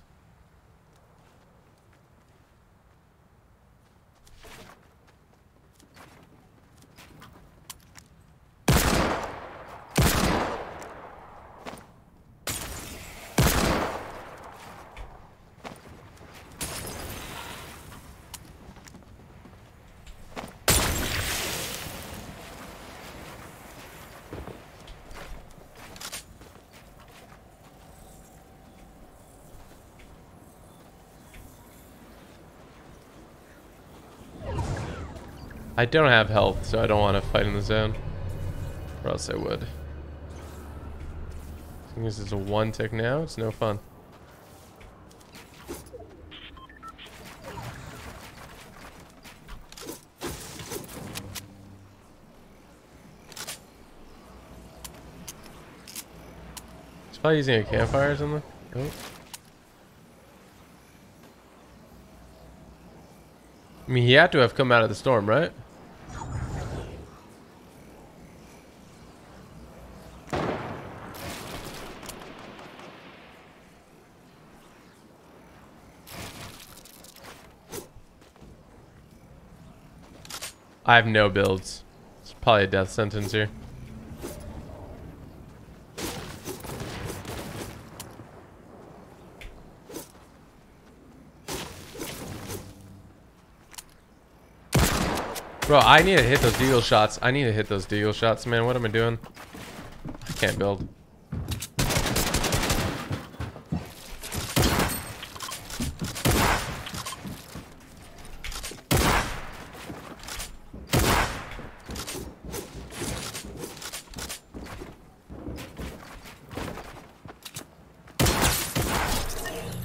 I don't have health, so I don't want to fight in the zone. Or else I would. As long as it's a 1-tick now, it's no fun. He's probably using a campfire or something. Oh. I mean, he had to have come out of the storm, right? I have no builds. It's probably a death sentence here. Bro, I need to hit those deagle shots. I need to hit those deagle shots, man. What am I doing? I can't build.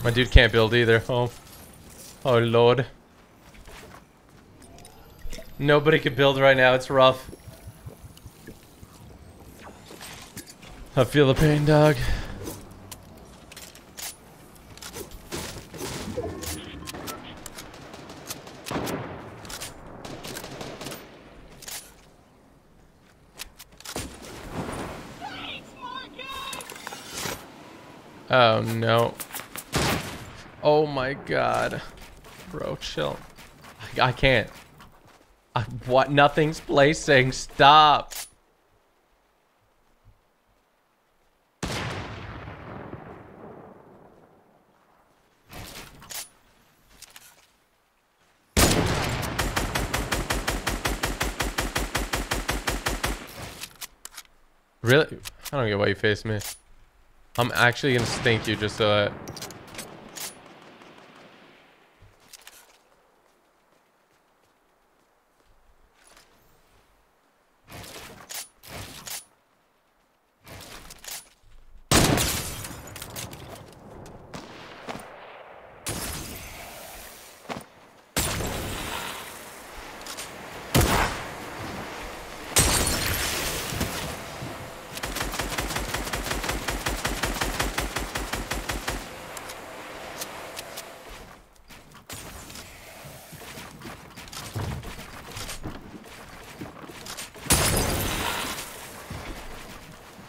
My dude can't build either. Oh Lord. Nobody can build right now. It's rough. I feel the pain, dog. Oh no. Oh my god. Bro, chill. I can't. What? Nothing's placing. Stop. Really? I don't get why you faced me. I'm actually gonna stink you just so that...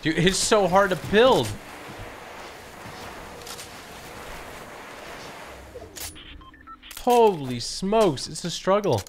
Dude, it's so hard to build. Holy smokes, it's a struggle.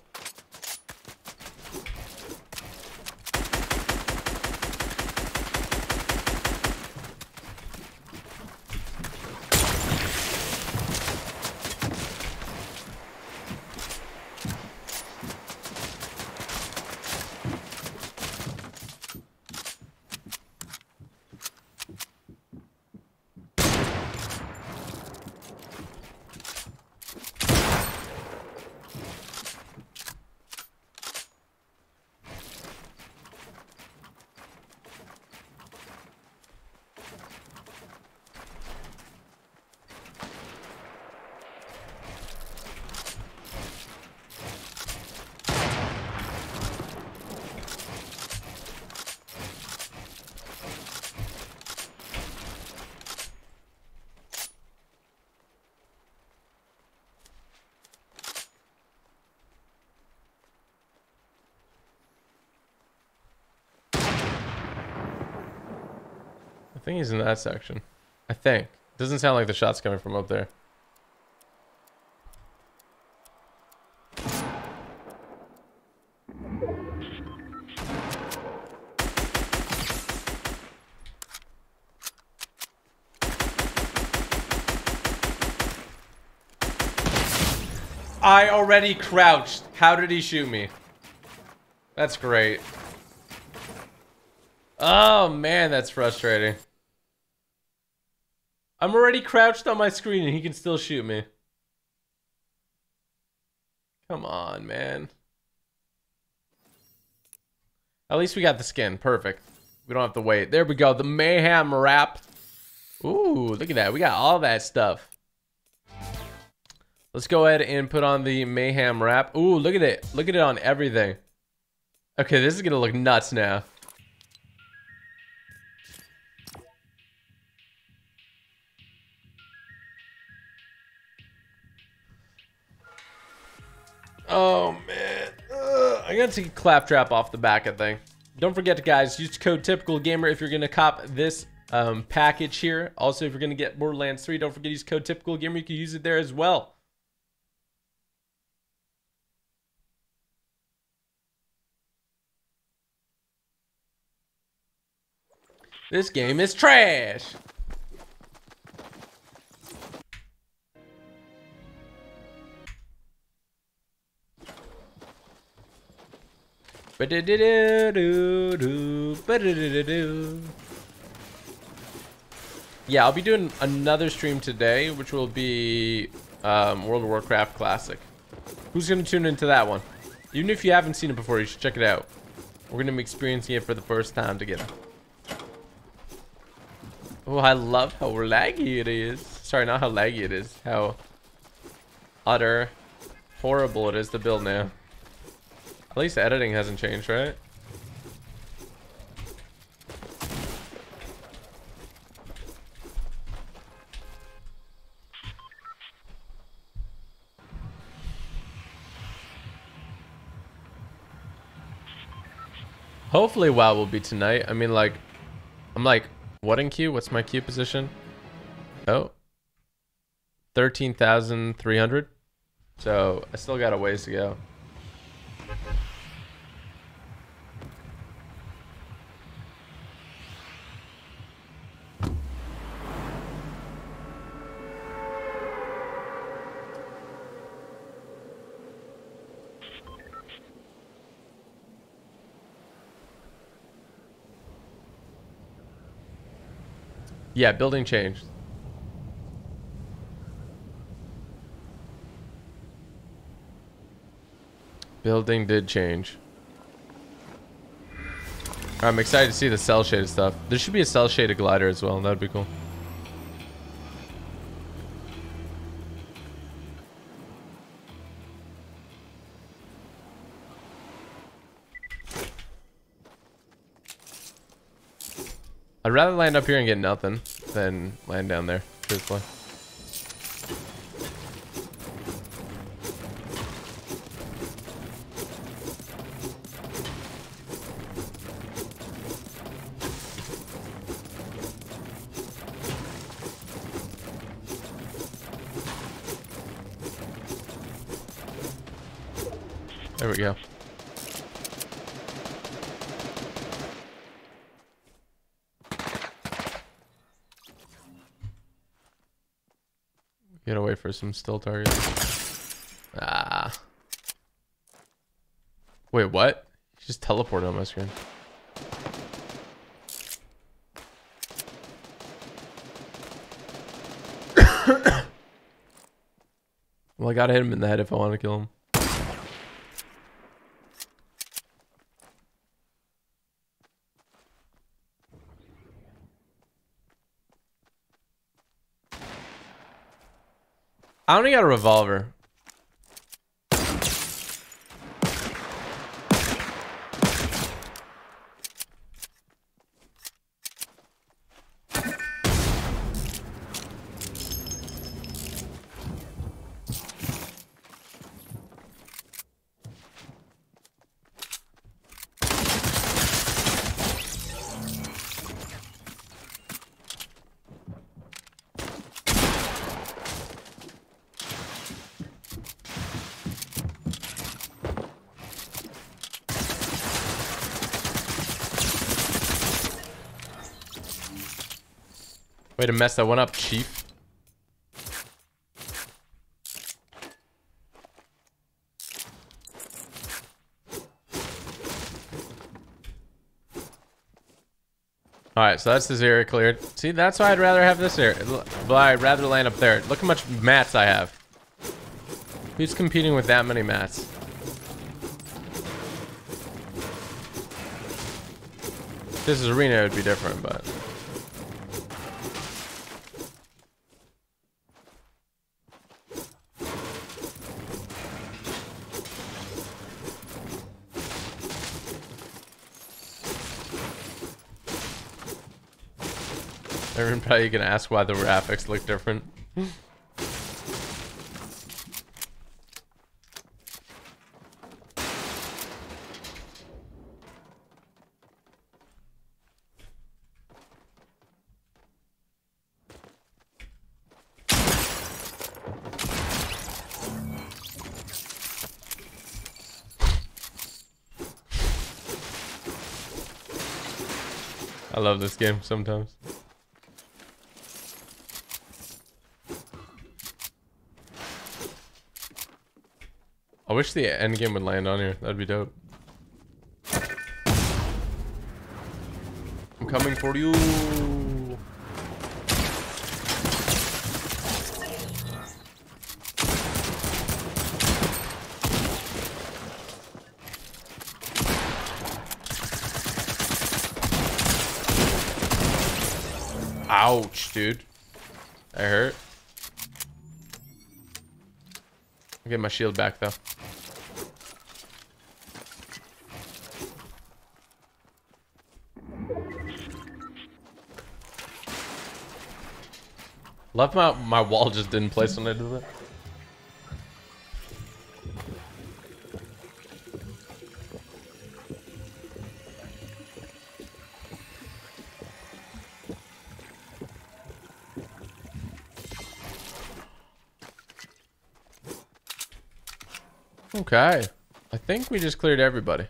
I think he's in that section. I think. Doesn't sound like the shot's coming from up there. I already crouched. How did he shoot me? That's great. Oh man, that's frustrating. I'm already crouched on my screen and he can still shoot me. Come on, man. At least we got the skin. Perfect. We don't have to wait. There we go. The Mayhem wrap. Ooh, look at that. We got all that stuff. Let's go ahead and put on the Mayhem wrap. Ooh, look at it. Look at it on everything. Okay, this is going to look nuts now. Oh man, I gotta take a Claptrap off the back of thing. Don't forget guys, use code Typical Gamer if you're gonna cop this package here. Also, if you're gonna get Borderlands 3, don't forget to use code Typical Gamer. You can use it there as well. This game is trash. Yeah, I'll be doing another stream today, which will be World of Warcraft Classic. Who's going to tune into that one? Even if you haven't seen it before, you should check it out. We're going to be experiencing it for the first time together. Oh, I love how laggy it is. Sorry, not how laggy it is. How utter horrible it is to build now. At least the editing hasn't changed, right? Hopefully WoW will be tonight. I mean, like, I'm like, what in queue? What's my queue position? Oh, 13,300. So I still got a ways to go. Yeah, building changed. Building did change. I'm excited to see the cell shaded stuff. There should be a cell shaded glider as well. That'd be cool. I'd rather land up here and get nothing than land down there, truthfully. There we go. Get away for some still targets. Ah. Wait, what? He just teleported on my screen. Well, I gotta hit him in the head if I want to kill him. I only got a revolver. Way to mess that one up, Chief. Alright, so that's this area cleared. See, that's why I'd rather have this area. But I'd rather land up there. Look how much mats I have. Who's competing with that many mats? If this is arena, it would be different, but... Everyone probably gonna ask why the graphics look different. I love this game sometimes. I wish the end game would land on here. That'd be dope. I'm coming for you. Ouch, dude. That hurt. I'll get my shield back though. Love my wall just didn't place when I did that. Okay, I think we just cleared everybody.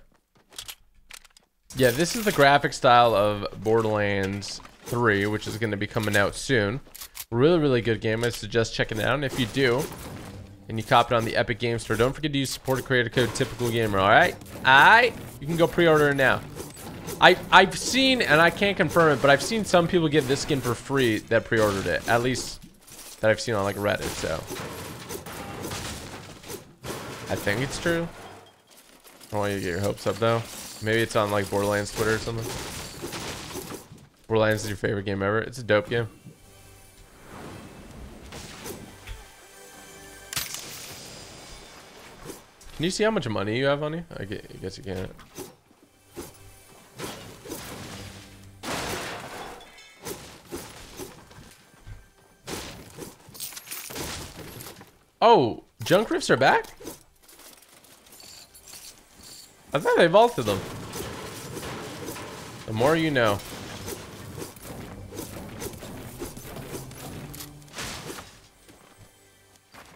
Yeah, this is the graphic style of Borderlands 3, which is going to be coming out soon. Really good game. I suggest checking it out, and if you do and you cop it on the Epic Games Store, don't forget to use supporter creator code Typical Gamer. All right, you can go pre-order it now. I've seen, and I can't confirm it, but I've seen some people get this skin for free that pre-ordered it, at least that I've seen on like Reddit, so I think it's true. I don't want you to get your hopes up though. Maybe it's on like Borderlands Twitter or something. Borderlands is your favorite game ever. It's a dope game. Can you see how much money you have on you? I guess you can't. Oh, junk rifts are back? I thought I vaulted them. The more you know.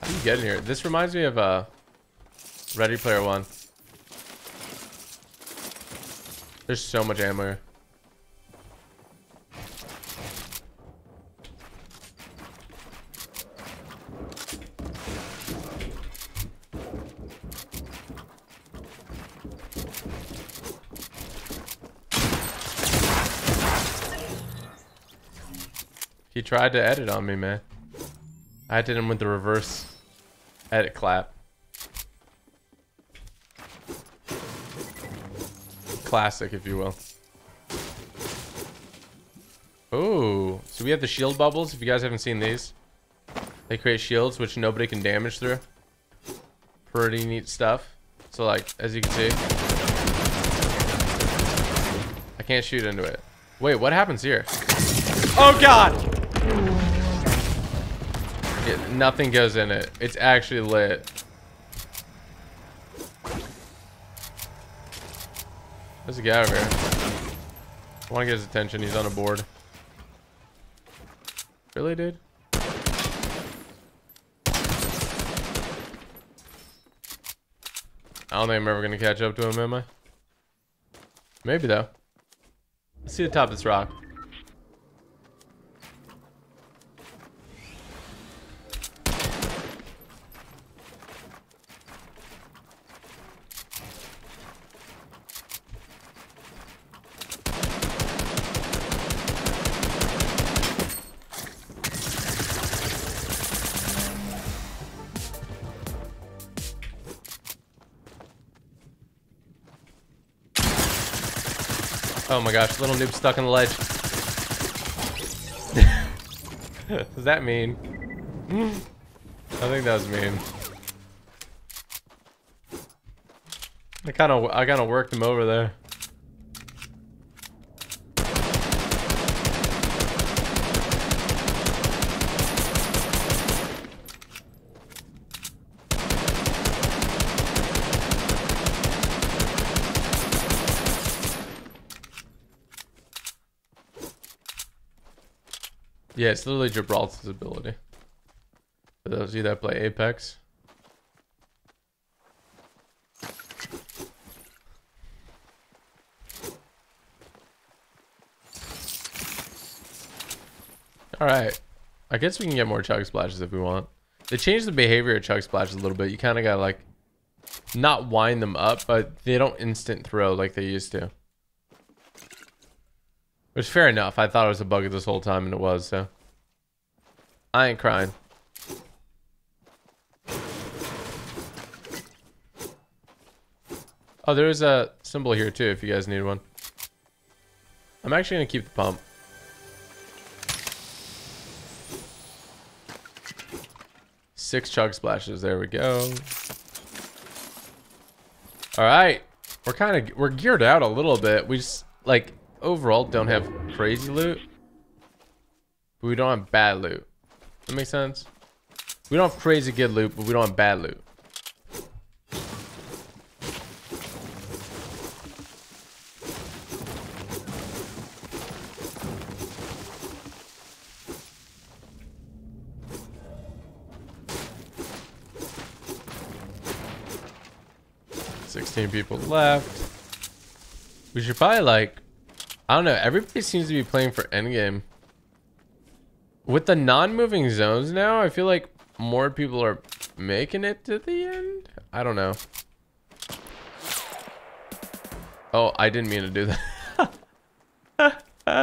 How do you get in here? This reminds me of Ready Player One. There's so much ammo. He tried to edit on me, man. I did him with the reverse edit clap. Classic, if you will. Oh, so we have the shield bubbles. If you guys haven't seen these, they create shields which nobody can damage through. Pretty neat stuff. So like, as you can see, I can't shoot into it. Wait, what happens here? Oh god, yeah, nothing goes in it. It's actually lit. There's a guy over here. I want to get his attention. He's on a board. Really, dude? I don't think I'm ever going to catch up to him, am I? Maybe, though. Let's see the top of this rock. Oh my gosh, little noob stuck in the ledge. Does that mean? I think that was mean. I kind of worked him over there. Yeah, it's literally Gibraltar's ability. For those of you that play Apex. Alright. I guess we can get more chug splashes if we want. They changed the behavior of chug splashes a little bit. You kind of gotta like, not wind them up, but they don't instant throw like they used to. Which, fair enough, I thought it was a bug this whole time, and it was, so. I ain't crying. Oh, there is a symbol here, too, if you guys need one. I'm actually going to keep the pump. Six chug splashes, there we go. Alright, we're geared out a little bit. We just, like... overall don't have crazy loot, but we don't have bad loot. That makes sense. We don't have crazy good loot, but we don't have bad loot. . 16 people left. We should probably, like, I don't know, everybody seems to be playing for endgame. With the non-moving zones now, I feel like more people are making it to the end. I don't know. Oh, I didn't mean to do that. I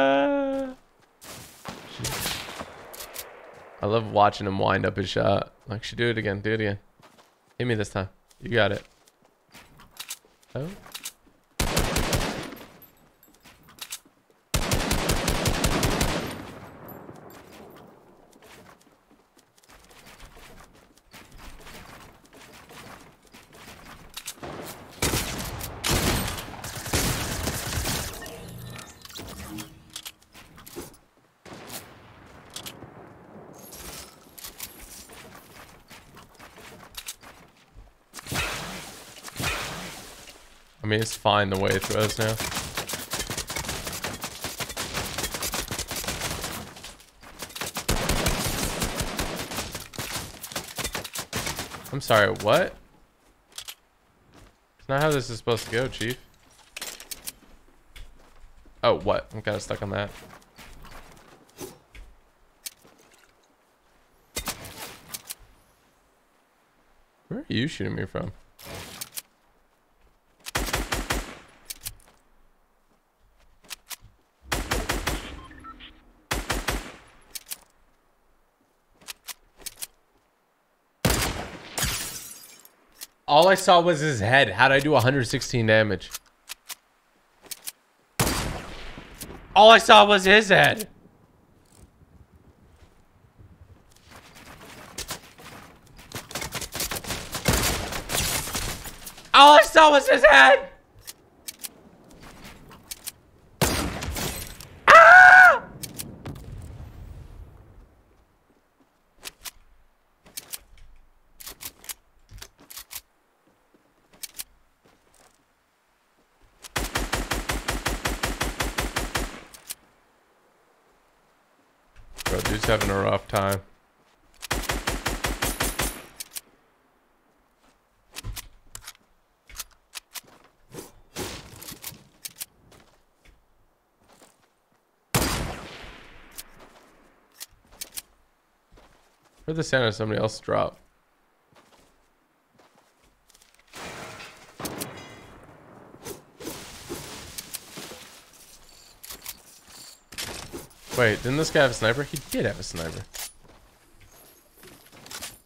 love watching him wind up his shot. Like, should do it again, do it again. Hit me this time. You got it. Oh. I mean, it's fine the way it throws now. I'm sorry, what? It's not how this is supposed to go, Chief. Oh, what? I'm kind of stuck on that. Where are you shooting me from? All I saw was his head. How'd I do 116 damage? All I saw was his head. All I saw was his head. Having a rough time. Heard the sound of somebody else drop. Wait, didn't this guy have a sniper? He did have a sniper.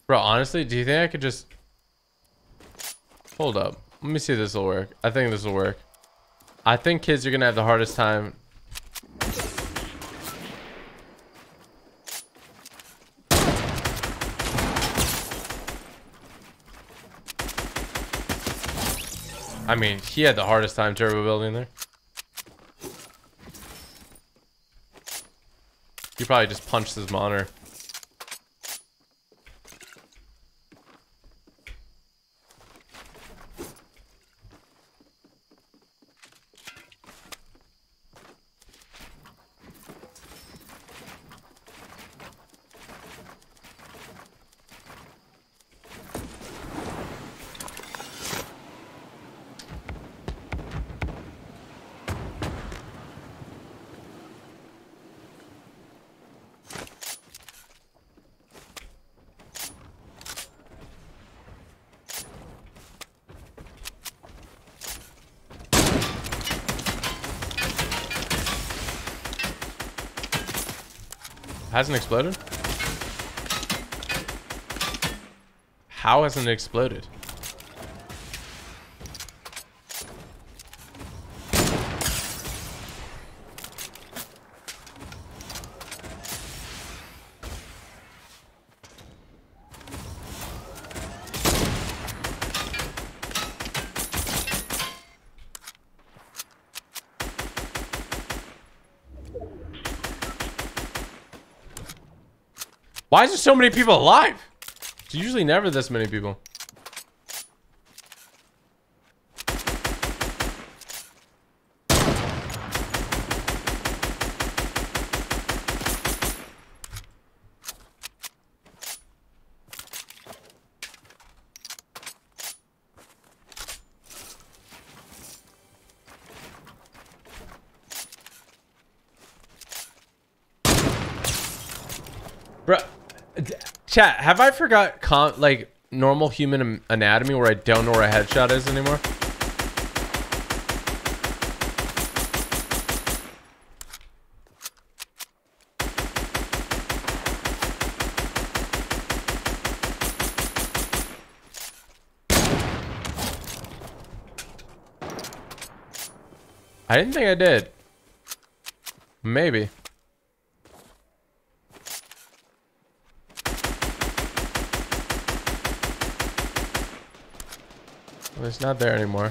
Bro, honestly, do you think I could just... Hold up. Let me see if this will work. I think this will work. I think kids are going to have the hardest time. I mean, he had the hardest time turbo building there. You probably just punched his monitor. Hasn't exploded? How hasn't it exploded? Why is there so many people alive? It's usually never this many people. Bruh. Chat, have I forgot like normal human anatomy where I don't know where a headshot is anymore? I didn't think I did. Maybe. It's not there anymore.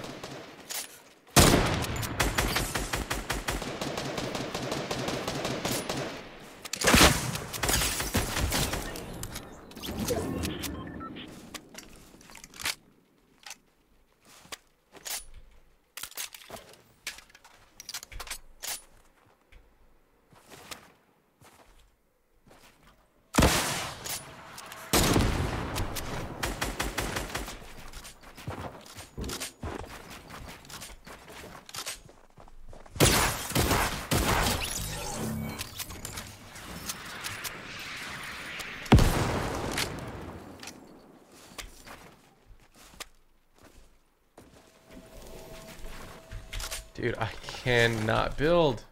Dude, I cannot build.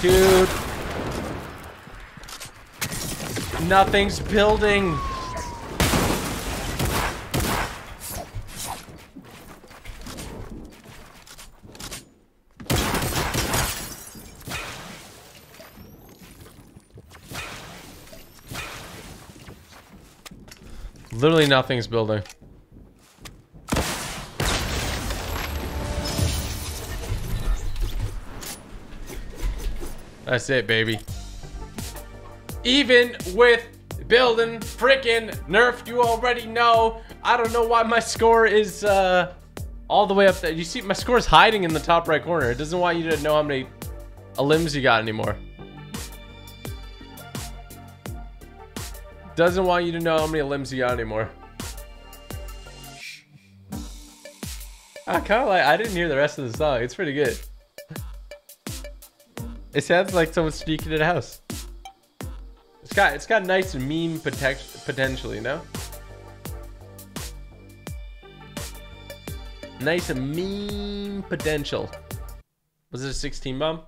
Dude. Nothing's building. Literally nothing's building. That's it, baby. Even with building frickin' nerf, you already know. I don't know why my score is all the way up there. You see, my score is hiding in the top right corner. It doesn't want you to know how many elims you got anymore. Doesn't want you to know how many limbs you got anymore. I kind of like, I didn't hear the rest of the song. It's pretty good. It sounds like someone's sneaking in a house. It's got nice meme potential, you know? Nice meme potential. Was it a 16 bomb?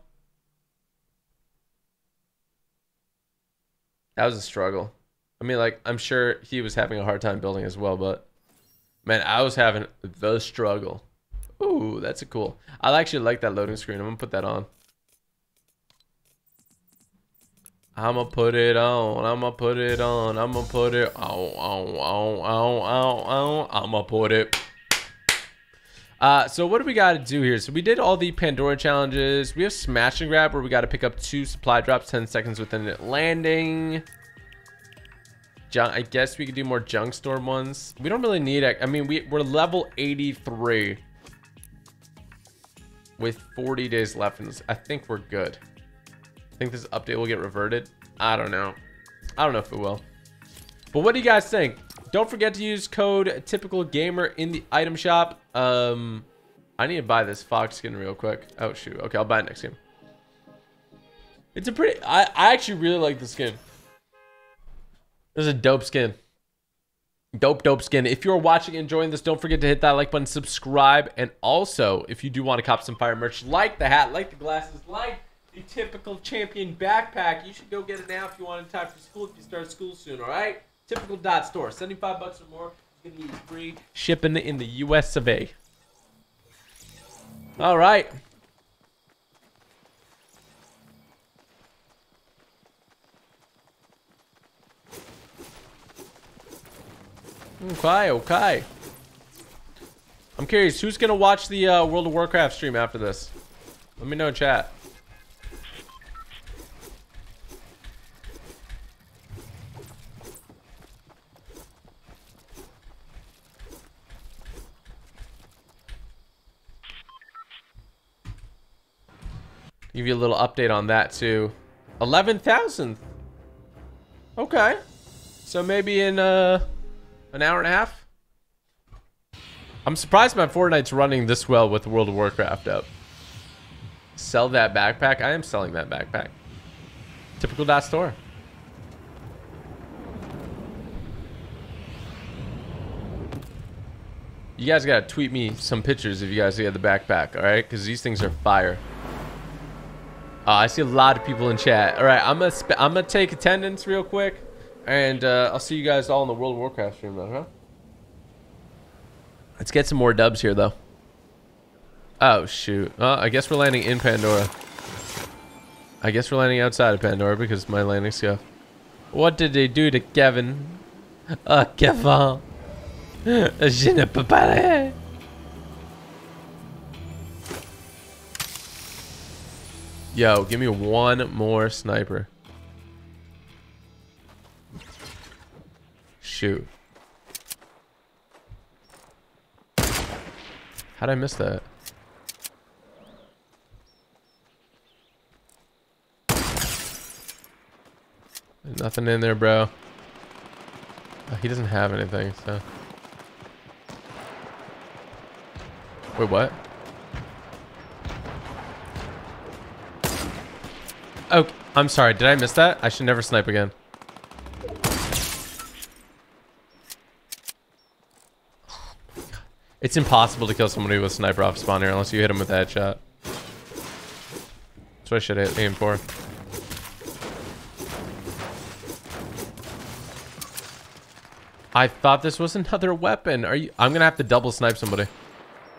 That was a struggle. I mean, like, I'm sure he was having a hard time building as well, but man, I was having the struggle. Ooh, that's a cool. I actually like that loading screen. I'm gonna put that on. I'ma put it on. So what do we got to do here? So we did all the Pandora challenges. We have smash and grab where we got to pick up 2 supply drops 10 seconds within it landing. I guess we could do more junk store ones. We don't really need it. I mean, we're level 83 with 40 days left in this. I think we're good. I think this update will get reverted. I don't know. I don't know if it will. But what do you guys think? Don't forget to use code Typical Gamer in the item shop. I need to buy this fox skin real quick. Oh shoot. Okay, I'll buy it next game. It's a pretty. I actually really like the skin. This is a dope skin. Dope skin. If you're watching and enjoying this, don't forget to hit that like button, subscribe, and also, if you do want to cop some fire merch, like the hat, like the glasses, like the typical champion backpack, you should go get it now if you want in time for school, if you start school soon, all right? Typical.store, $75 or more, you can use free shipping in the US of A. All right. Okay, okay. I'm curious, who's gonna watch the World of Warcraft stream after this? Let me know in chat. Give you a little update on that too. 11,000. Okay. So maybe in an hour and a half. I'm surprised my Fortnite's running this well with World of Warcraft up. Sell that backpack. I am selling that backpack. Typical.store. You guys gotta tweet me some pictures if you guys get the backpack, all right? Because these things are fire. I see a lot of people in chat. All right, I'm gonna take attendance real quick. And I'll see you guys all in the World of Warcraft stream though, huh? Let's get some more dubs here though. Oh shoot. I guess we're landing in Pandora. I guess we're landing outside of Pandora because my landing scuff. What did they do to Kevin? Kevin. Je ne peux pas. Yo, give me one more sniper. Shoot. How'd I miss that? There's nothing in there, bro. Oh, he doesn't have anything, so. Wait, what? Oh, I'm sorry. Did I miss that? I should never snipe again. It's impossible to kill somebody with a sniper off spawner unless you hit him with that headshot. That's what I should aim for. I thought this was another weapon. Are you? I'm gonna have to double snipe somebody.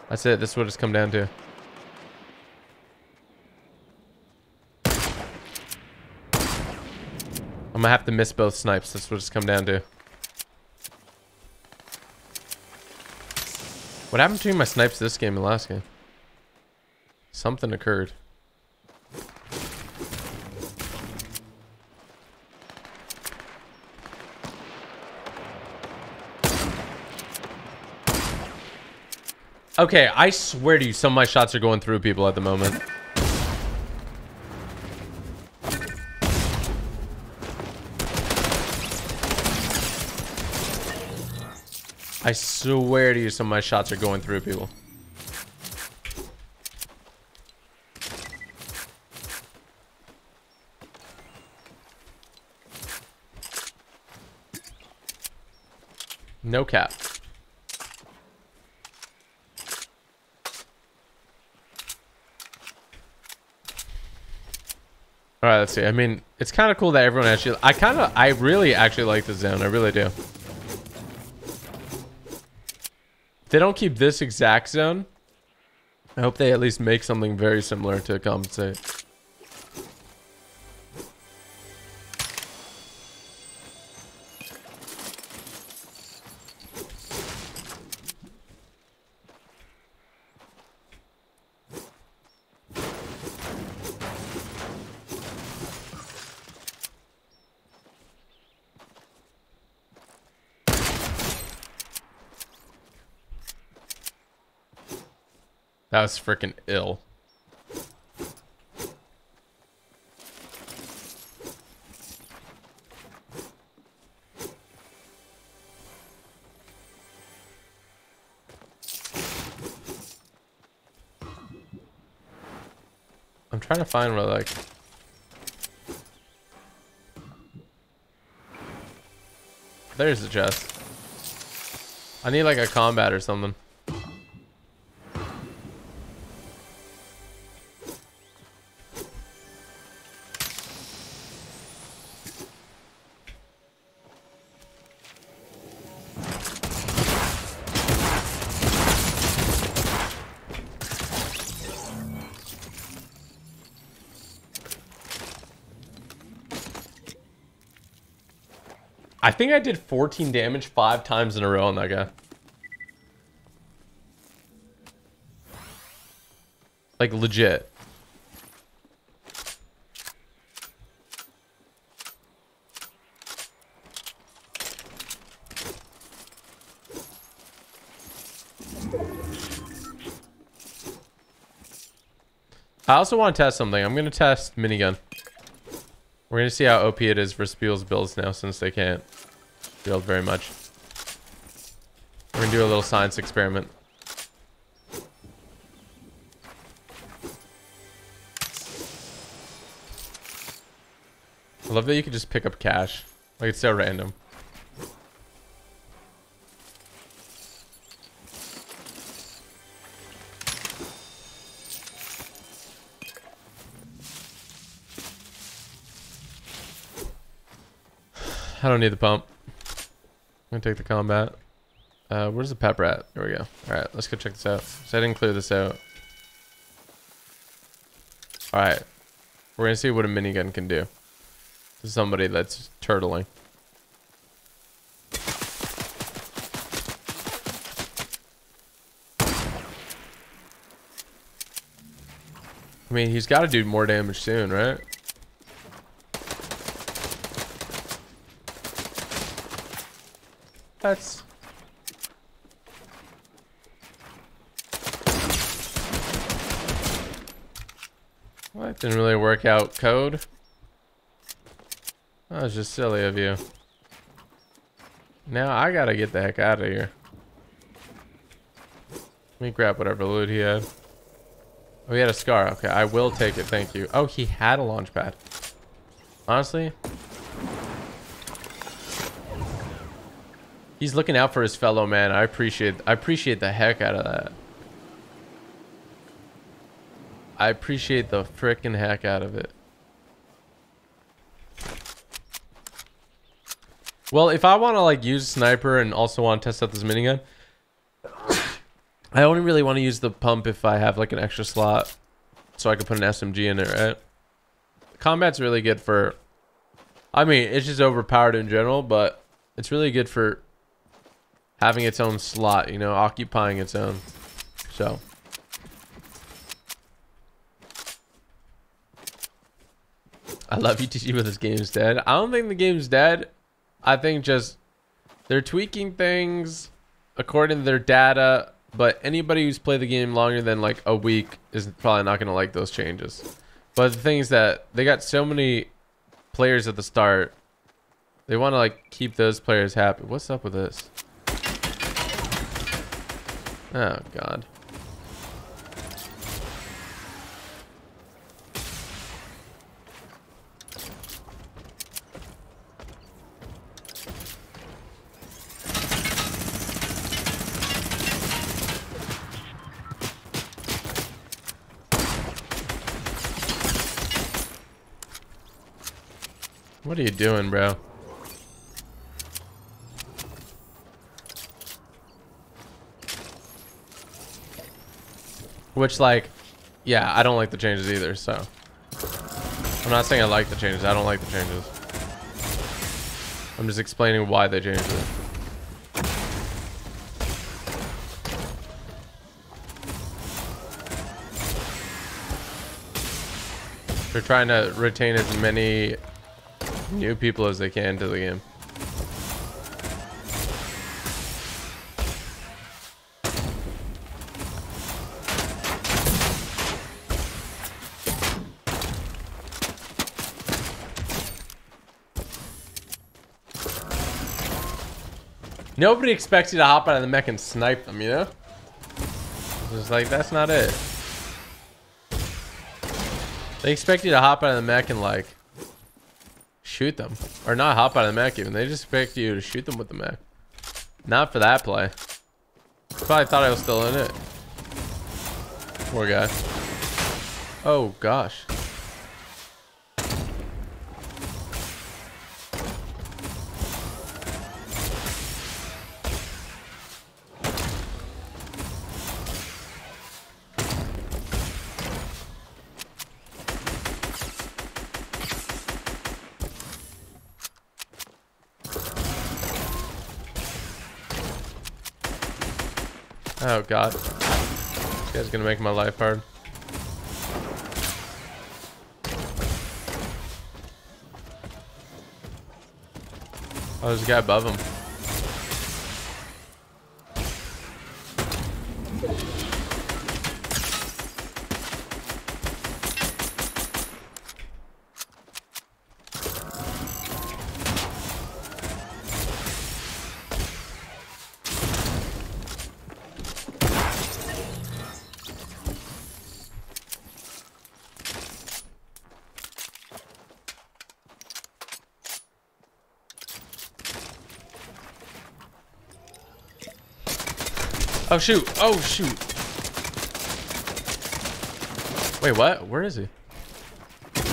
That's it. This is what it's come down to. I'm gonna have to miss both snipes. That's what it's come down to. What happened to my snipes this game and last game? Something occurred. Okay, I swear to you, some of my shots are going through people at the moment. I swear to you, some of my shots are going through people. No cap. All right, let's see. I mean, it's kind of cool that everyone actually... I really actually like this zone. I really do. They don't keep this exact zone. I hope they at least make something very similar to compensate. That was freaking ill. I'm trying to find where, like... There's the chest. I need, like, a combat or something. I think I did 14 damage 5 times in a row on that guy. Like, legit. I also want to test something. I'm going to test minigun. We're going to see how OP it is versus people's builds now since they can't build very much. We're going to do a little science experiment. I love that you can just pick up cash. Like, it's so random. I don't need the pump. I'm gonna take the combat. Where's the pep rat? There we go. All right, let's go check this out. So I didn't clear this out. All right, we're gonna see what a minigun can do to somebody that's turtling. I mean, he's got to do more damage soon, right? That's... Well, that didn't really work out, Code. That was just silly of you. Now I gotta get the heck out of here. Let me grab whatever loot he had. Oh, he had a scar. Okay, I will take it, thank you. Oh, he had a launch pad. Honestly... He's looking out for his fellow man. I appreciate the heck out of that. I appreciate the frickin' heck out of it. Well, if I want to like use sniper and also want to test out this minigun, I only really want to use the pump if I have like an extra slot, so I can put an SMG in there, right? Combat's really good for, I mean, it's just overpowered in general, but it's really good for having its own slot, you know, occupying its own. So I love UTC, but this game's dead. I don't think the game's dead. I think just they're tweaking things according to their data, but anybody who's played the game longer than like a week is probably not going to like those changes. But the thing is that they got so many players at the start, they want to like keep those players happy. What's up with this? Oh god. What are you doing, bro? Which, like, yeah, I don't like the changes either, so. I'm not saying I like the changes. I don't like the changes. I'm just explaining why they changed it. They're trying to retain as many new people as they can to the game. Nobody expects you to hop out of the mech and snipe them, you know? It's like, that's not it. They expect you to hop out of the mech and like shoot them, or not hop out of the mech even. They just expect you to shoot them with the mech. Not for that play. Probably thought I was still in it. Poor guy. Oh gosh. Oh god, this guy's gonna make my life hard. Oh, there's a guy above him. Oh shoot, oh shoot. Wait, what? Where is he? Well,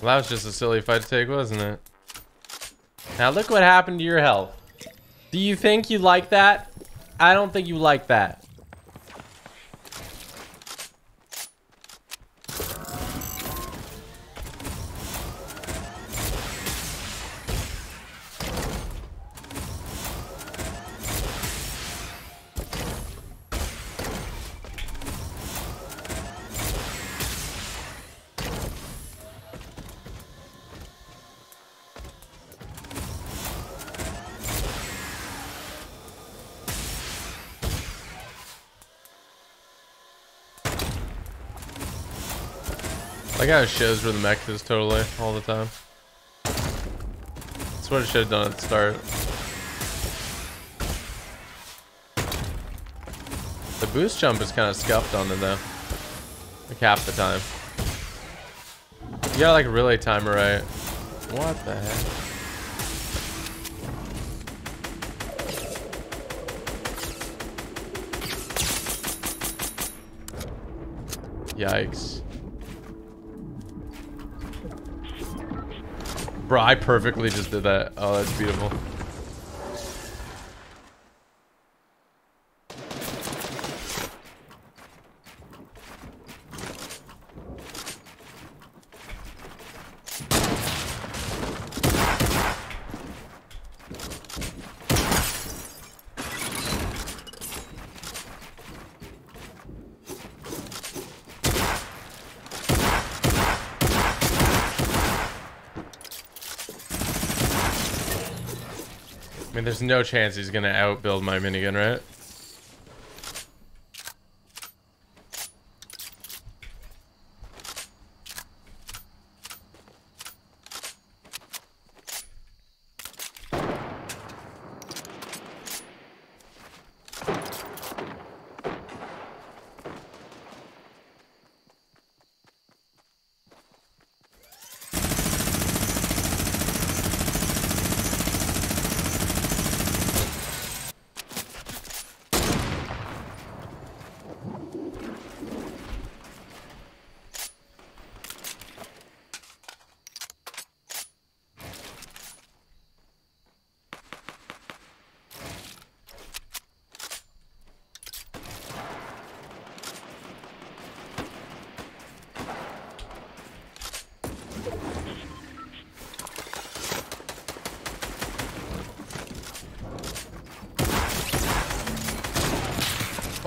that was just a silly fight to take, wasn't it? Now look what happened to your health. Do you think you like that? I don't think you like that. Like how it shows where the mech is totally all the time. That's what it should have done at the start. The boost jump is kind of scuffed on it though. Like half the time. You gotta like really time it right. What the heck? Yikes. Bro, I perfectly just did that. Oh, that's beautiful. There's no chance he's gonna outbuild my minigun, right?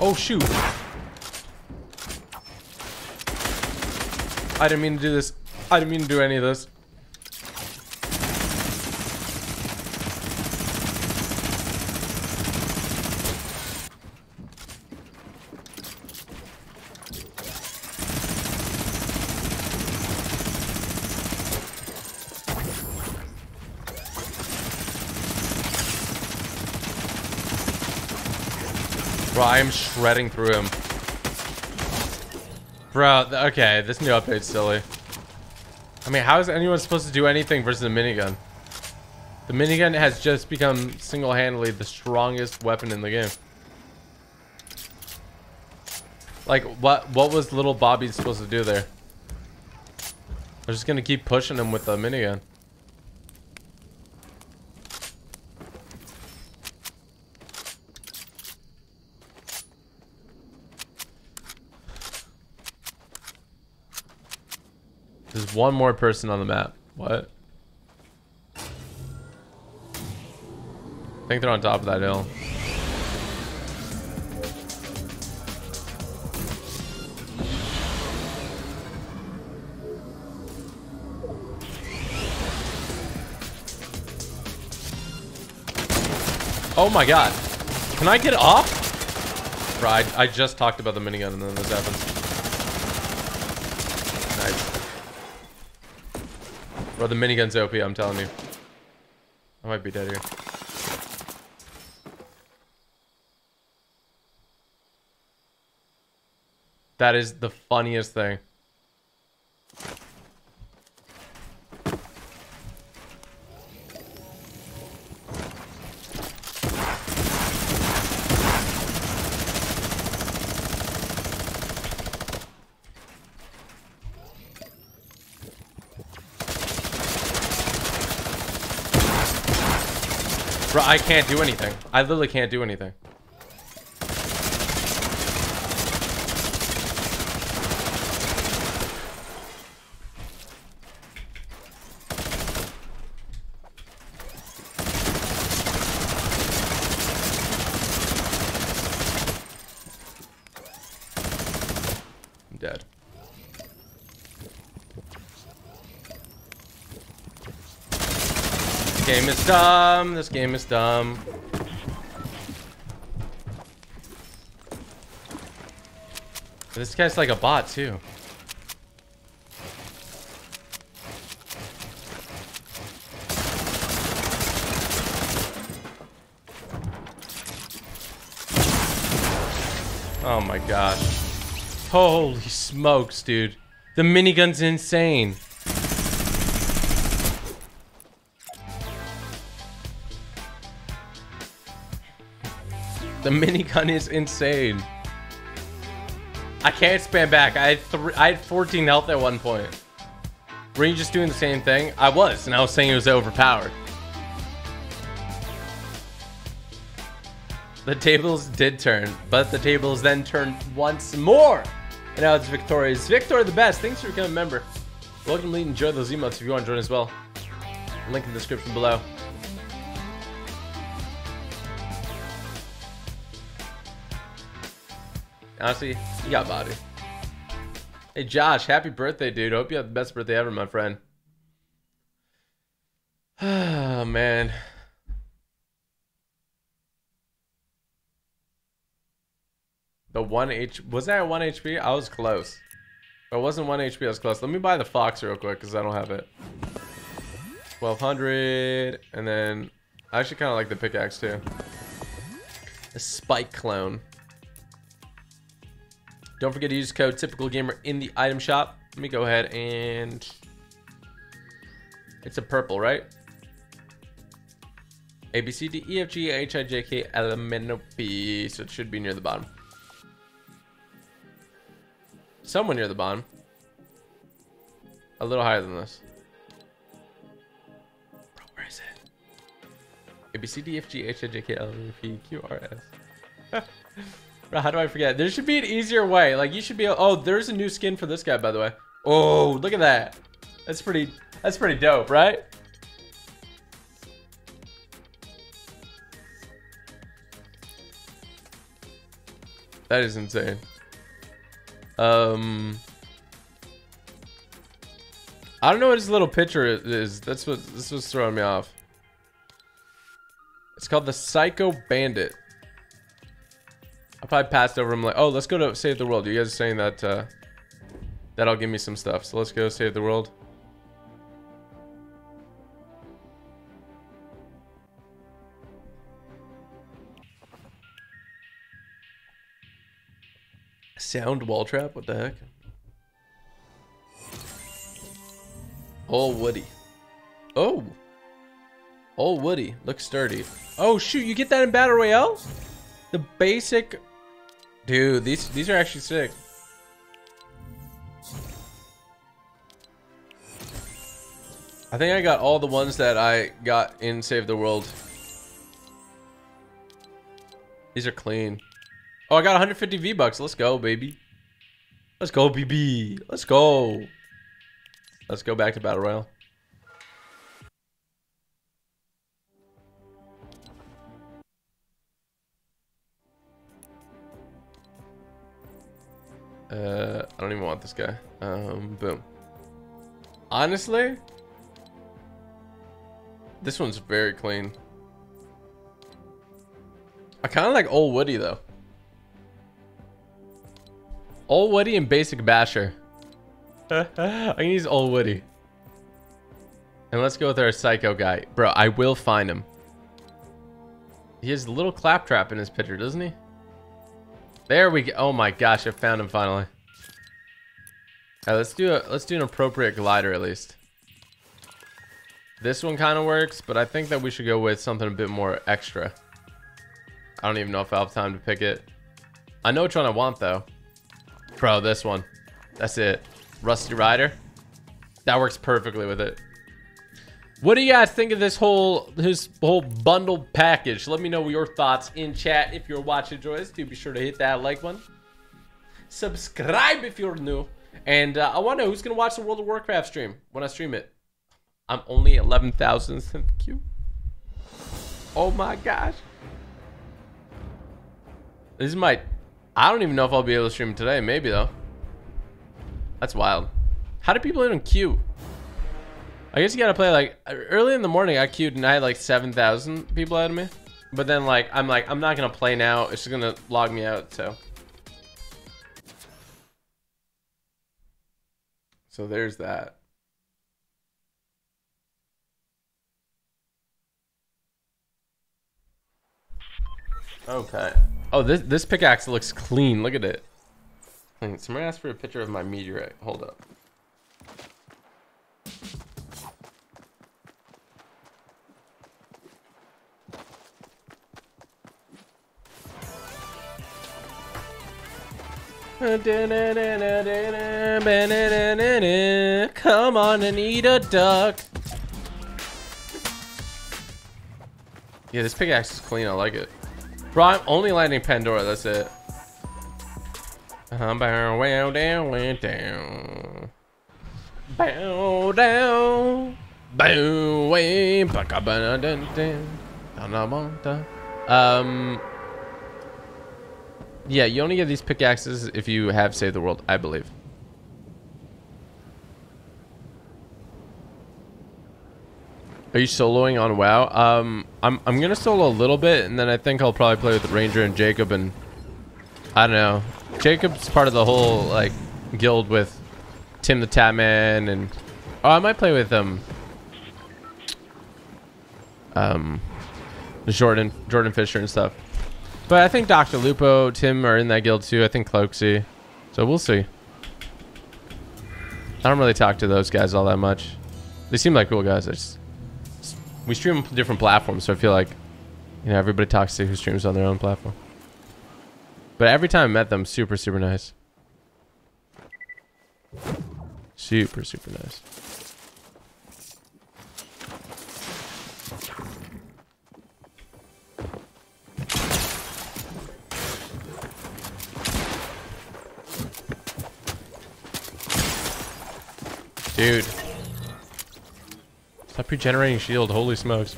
Oh shoot! I didn't mean to do this. I didn't mean to do any of this. I am shredding through him. Bro, okay, this new update's silly. I mean, how is anyone supposed to do anything versus a minigun? The minigun has just become single-handedly the strongest weapon in the game. Like, what was little Bobby supposed to do there? I was just gonna keep pushing him with the minigun. There's one more person on the map. What? I think they're on top of that hill. Oh my god. Can I get off? Bro, I just talked about the minigun and then this happens. Nice. Bro, the minigun's OP, I'm telling you. I might be dead here. That is the funniest thing. Bro, I can't do anything. I literally can't do anything. I'm dead. This game is dumb. This game is dumb. This guy's like a bot too. Oh my gosh. Holy smokes, dude. The minigun's insane. The minigun is insane. I can't spam back. I had 14 health at one point. Were you just doing the same thing? I was, and I was saying it was overpowered. The tables did turn, but the tables then turned once more. And now it's Victoria's. Victor the best. Thanks for becoming a member. Welcome, lead. Enjoy those emotes if you want to join as well. Link in the description below. Honestly, you got body. Hey Josh, happy birthday, dude. Hope you have the best birthday ever, my friend. Oh man. The 1 HP, was that 1 HP? I was close. If I wasn't 1 HP, I was close. Let me buy the fox real quick because I don't have it. 1200, and then I actually kind of like the pickaxe too. A spike clone. Don't forget to use code Typical Gamer in the item shop. Let me go ahead and... It's a purple, right? A, B, C, D, E, F, G, H, I, J, K, L, M, N, O, P. So it should be near the bottom. Somewhere near the bottom. A little higher than this. Bro, where is it? A, B, C, D, E, F, G, H, I, J, K, L, M, N, O, P, Q, R, S. Bro, how do I forget? There should be an easier way. Like, you should be... Oh, there's a new skin for this guy, by the way. Oh, look at that. That's pretty dope, right? That is insane. I don't know what his little picture is. That's what... This was throwing me off. It's called the Psycho Bandit. I probably passed over him like, oh, let's go to Save the World. You guys are saying that that'll give me some stuff. So let's go Save the World. Sound wall trap? What the heck? Oh, Woody. Oh. Oh, Woody. Looks sturdy. Oh, shoot. You get that in Battle Royale? The basic... Dude, these are actually sick. I think I got all the ones that I got in Save the World. These are clean. Oh, I got 150 V-Bucks. Let's go, baby. Let's go, BB. Let's go. Let's go back to Battle Royale. I don't even want this guy. Boom. Honestly, this one's very clean. I kind of like Old Woody though. Old Woody and Basic Basher. I can use Old Woody. And let's go with our Psycho guy, bro. I will find him. He has a little Claptrap in his picture, doesn't he? There we go. Oh my gosh, I found him finally. All right, let's do an appropriate glider at least. This one kind of works, but I think that we should go with something a bit more extra. I don't even know if I'll have time to pick it. I know which one I want though. Bro, this one. That's it. Rusty Rider. That works perfectly with it. What do you guys think of this whole bundle package? Let me know your thoughts in chat. If you're watching, Joyce, do be sure to hit that like one. Subscribe if you're new. And I want to know who's going to watch the World of Warcraft stream when I stream it. I'm only 11,000. Thank you. Oh my gosh. This is my... I don't even know if I'll be able to stream today. Maybe though. That's wild. How do people even queue? I guess you gotta play like early in the morning. I queued and I had like 7,000 people out of me, but then like I'm not gonna play now. It's just gonna log me out. So there's that. Okay. Oh, this pickaxe looks clean. Look at it. Somebody asked for a picture of my meteorite. Hold up. Come on and eat a duck. Yeah, this pickaxe is clean. I like it. Bro, I'm only landing Pandora. That's it. Bow, wow, down, down. Bow, down. Bow, way. Yeah, you only get these pickaxes if you have saved the world, I believe. Are you soloing on WoW? I'm gonna solo a little bit, and then I think I'll probably play with Ranger and Jacob, and I don't know. Jacob's part of the whole like guild with Tim the Tatman, and oh, I might play with Jordan Fisher and stuff. But I think Dr. Lupo, Tim are in that guild too. I think Cloaksy. So we'll see. I don't really talk to those guys all that much. They seem like cool guys. We stream different platforms, so I feel like, you know, everybody talks to who streams on their own platform. But every time I met them, super, super nice. Super, super nice. Dude. Stop regenerating shield, holy smokes.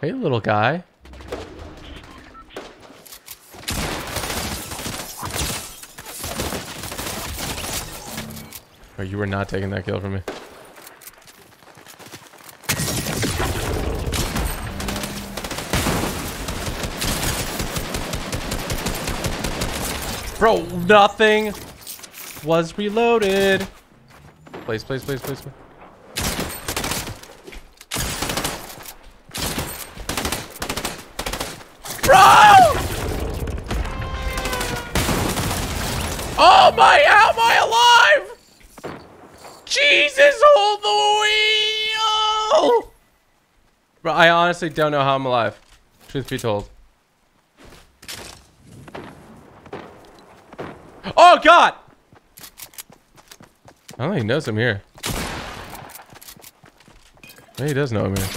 Hey, little guy. Oh, you were not taking that kill from me. Bro, nothing was reloaded. Please, please, please, please. Bro! Oh my, how am I alive? Jesus, hold the wheel! Bro, I honestly don't know how I'm alive, truth be told. Oh God! I don't think he knows I'm here. Maybe he does know I'm here.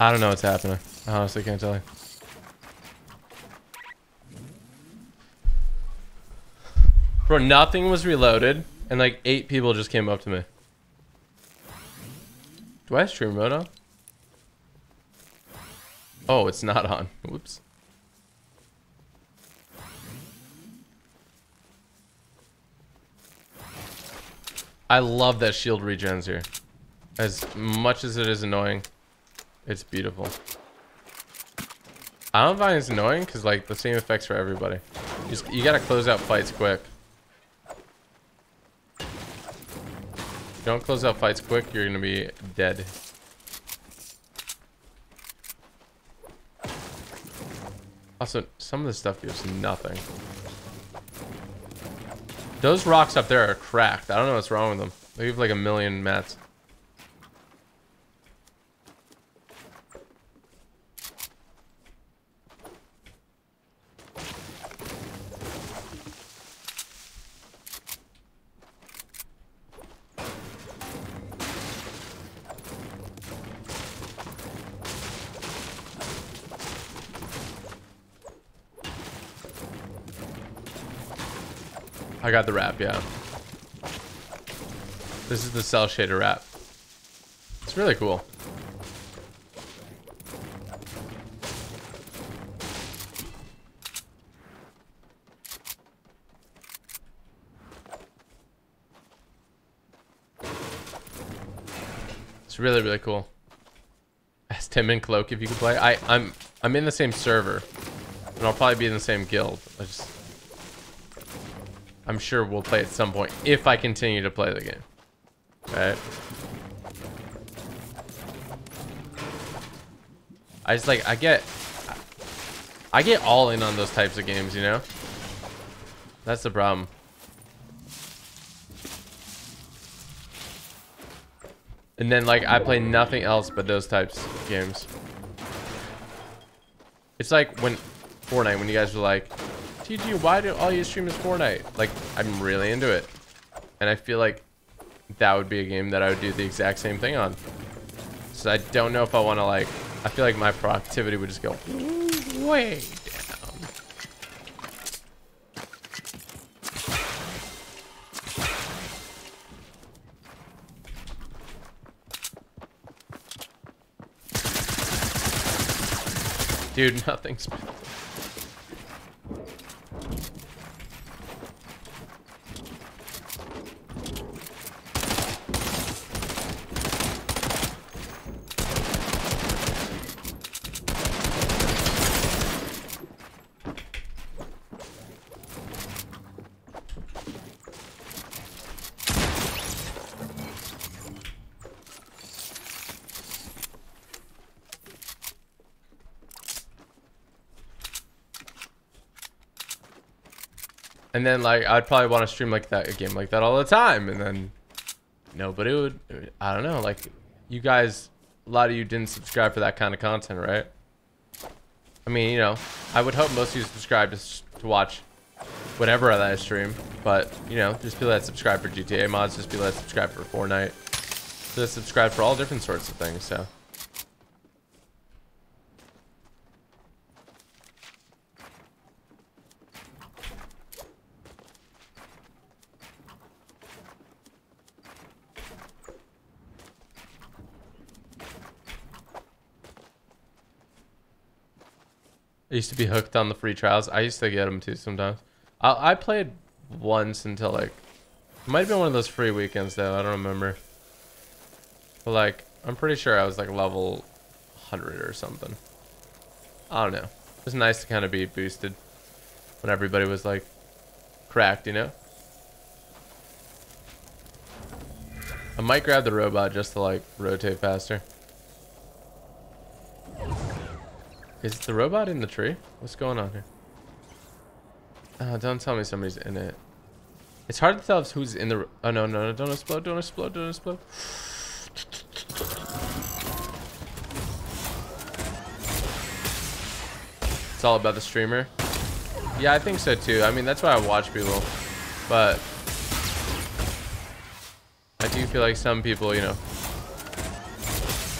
I don't know what's happening. I honestly can't tell you. Bro, nothing was reloaded, and like 8 people just came up to me. Do I stream mode on? Oh, it's not on. Whoops. I love that shield regens here. As much as it is annoying, it's beautiful. I don't find it's annoying because like the same effects for everybody. You gotta close out fights quick. Don't close out fights quick, you're gonna be dead. Also, some of this stuff gives nothing. Those rocks up there are cracked. I don't know what's wrong with them. They give like a million mats. I got the wrap, yeah. This is the cell shader wrap. It's really cool. It's really, really cool. Ask Tim and Cloak if you could play. I, I'm I'm in the same server, and I'll probably be in the same guild. I'm sure we'll play at some point if I continue to play the game. Right? I just like I get all in on those types of games, you know? That's the problem. And then like I play nothing else but those types of games. It's like when Fortnite, when you guys were like, TG, why do all you stream is Fortnite? Like, I'm really into it. And I feel like that would be a game that I would do the exact same thing on. So I don't know if I want to, like, I feel like my productivity would just go way down. Dude, nothing's built. And then, like, I'd probably want to stream like that, a game like that all the time. And then nobody would, I don't know, like, you guys, a lot of you didn't subscribe for that kind of content, right? I mean, you know, I would hope most of you subscribe to watch whatever I stream. But, you know, there's people that subscribe for GTA mods, there's people that subscribe for Fortnite, people that subscribe for all different sorts of things, so. I used to be hooked on the free trials. I used to get them too sometimes. I played once until like, it might have been one of those free weekends though. I don't remember. But like, I'm pretty sure I was like level 100 or something. I don't know. It was nice to kind of be boosted when everybody was like cracked, you know? I might grab the robot just to like rotate faster. Is the robot in the tree? What's going on here? Oh, don't tell me somebody's in it. It's hard to tell if who's in the... Oh, no, no, no. Don't explode. Don't explode. Don't explode. It's all about the streamer. Yeah, I think so, too. I mean, that's why I watch people. But I do feel like some people, you know,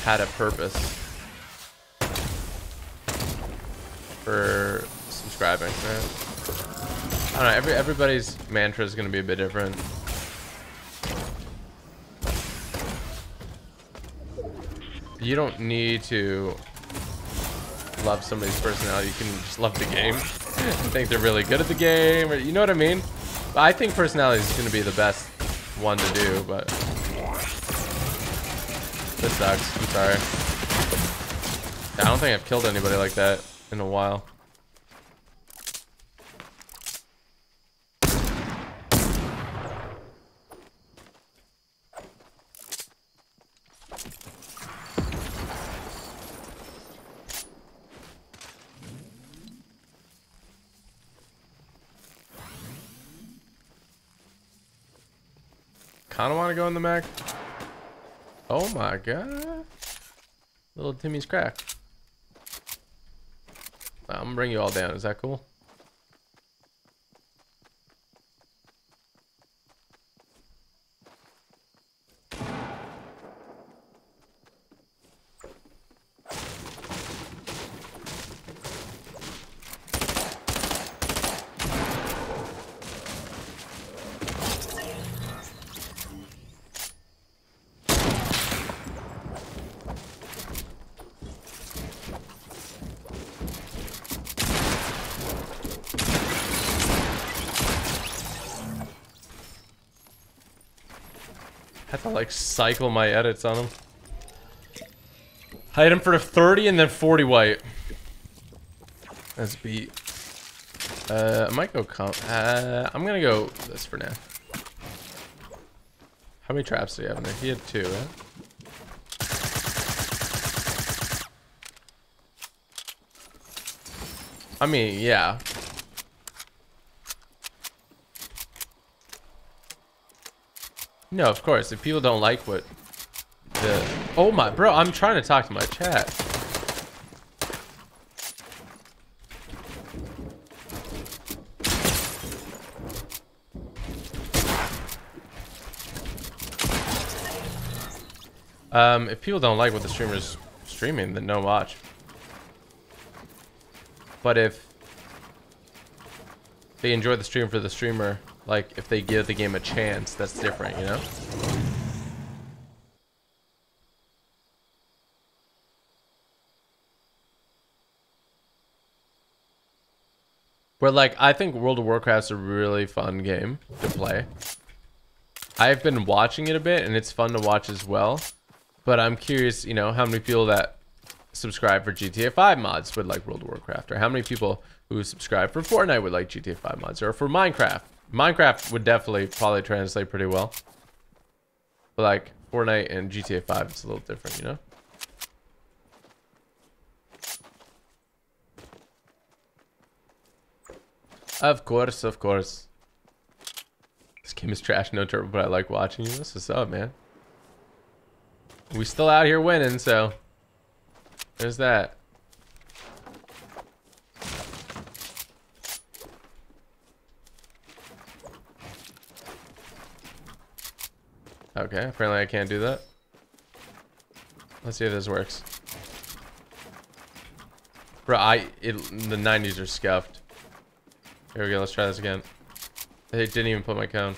had a purpose for subscribing, right? I don't know, everybody's mantra is gonna be a bit different. You don't need to love somebody's personality. You can just love the game. Think they're really good at the game, or you know what I mean? But I think personality is gonna be the best one to do, but this sucks. I'm sorry. I don't think I've killed anybody like that in a while. Kinda wanna go in the Mac. Oh my god. Little Timmy's cracked. I'm gonna bring you all down. Is that cool? Like cycle my edits on him. I hit him for 30 and then 40 white. That's beat. I might go I'm gonna go this for now. How many traps do you have in there? He had 2, huh? I mean, yeah. No, of course. If people don't like what the... Oh my, bro, I'm trying to talk to my chat. If people don't like what the streamer's streaming, then don't watch. But if they enjoy the stream for the streamer, like if they give the game a chance, that's different, you know? Where like, I think World of Warcraft's a really fun game to play. I've been watching it a bit and it's fun to watch as well. But I'm curious, you know, how many people that subscribe for GTA 5 mods would like World of Warcraft, or how many people who subscribe for Fortnite would like GTA 5 mods, or for Minecraft. Minecraft would definitely probably translate pretty well, but like Fortnite and GTA 5, it's a little different, you know. Of course, this game is trash, no turbo, but I like watching you. This is up, man. We still out here winning, so. There's that. Okay, apparently I can't do that. Let's see if this works. Bro, the 90s are scuffed. Here we go, let's try this again. They didn't even put my cone.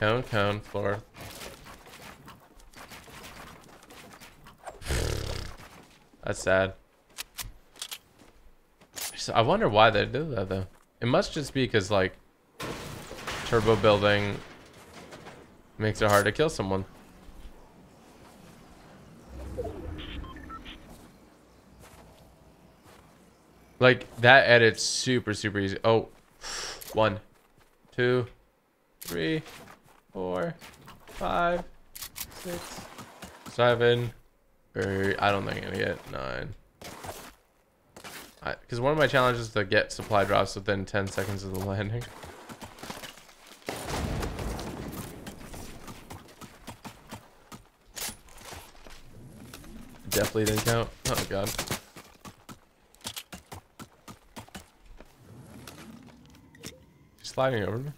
Cone, floor. That's sad. I wonder why they did that though. It must just be because like turbo building makes it hard to kill someone. Like that edit's super easy. Oh, 1, 2, 3, 4, 5, 6, 7. I don't think I'm gonna get 9. Because one of my challenges is to get supply drops within 10 seconds of the landing. Definitely didn't count. Oh god. She's sliding over me.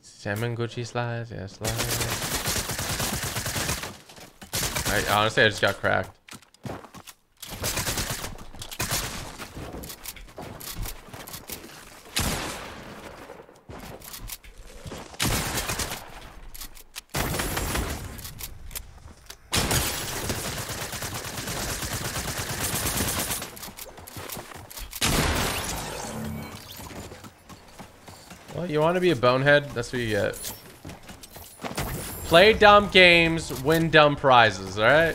Salmon Gucci slides, yeah, slide. Honestly, I just got cracked. Well, you want to be a bonehead? That's what you get. Play dumb games, win dumb prizes, alright?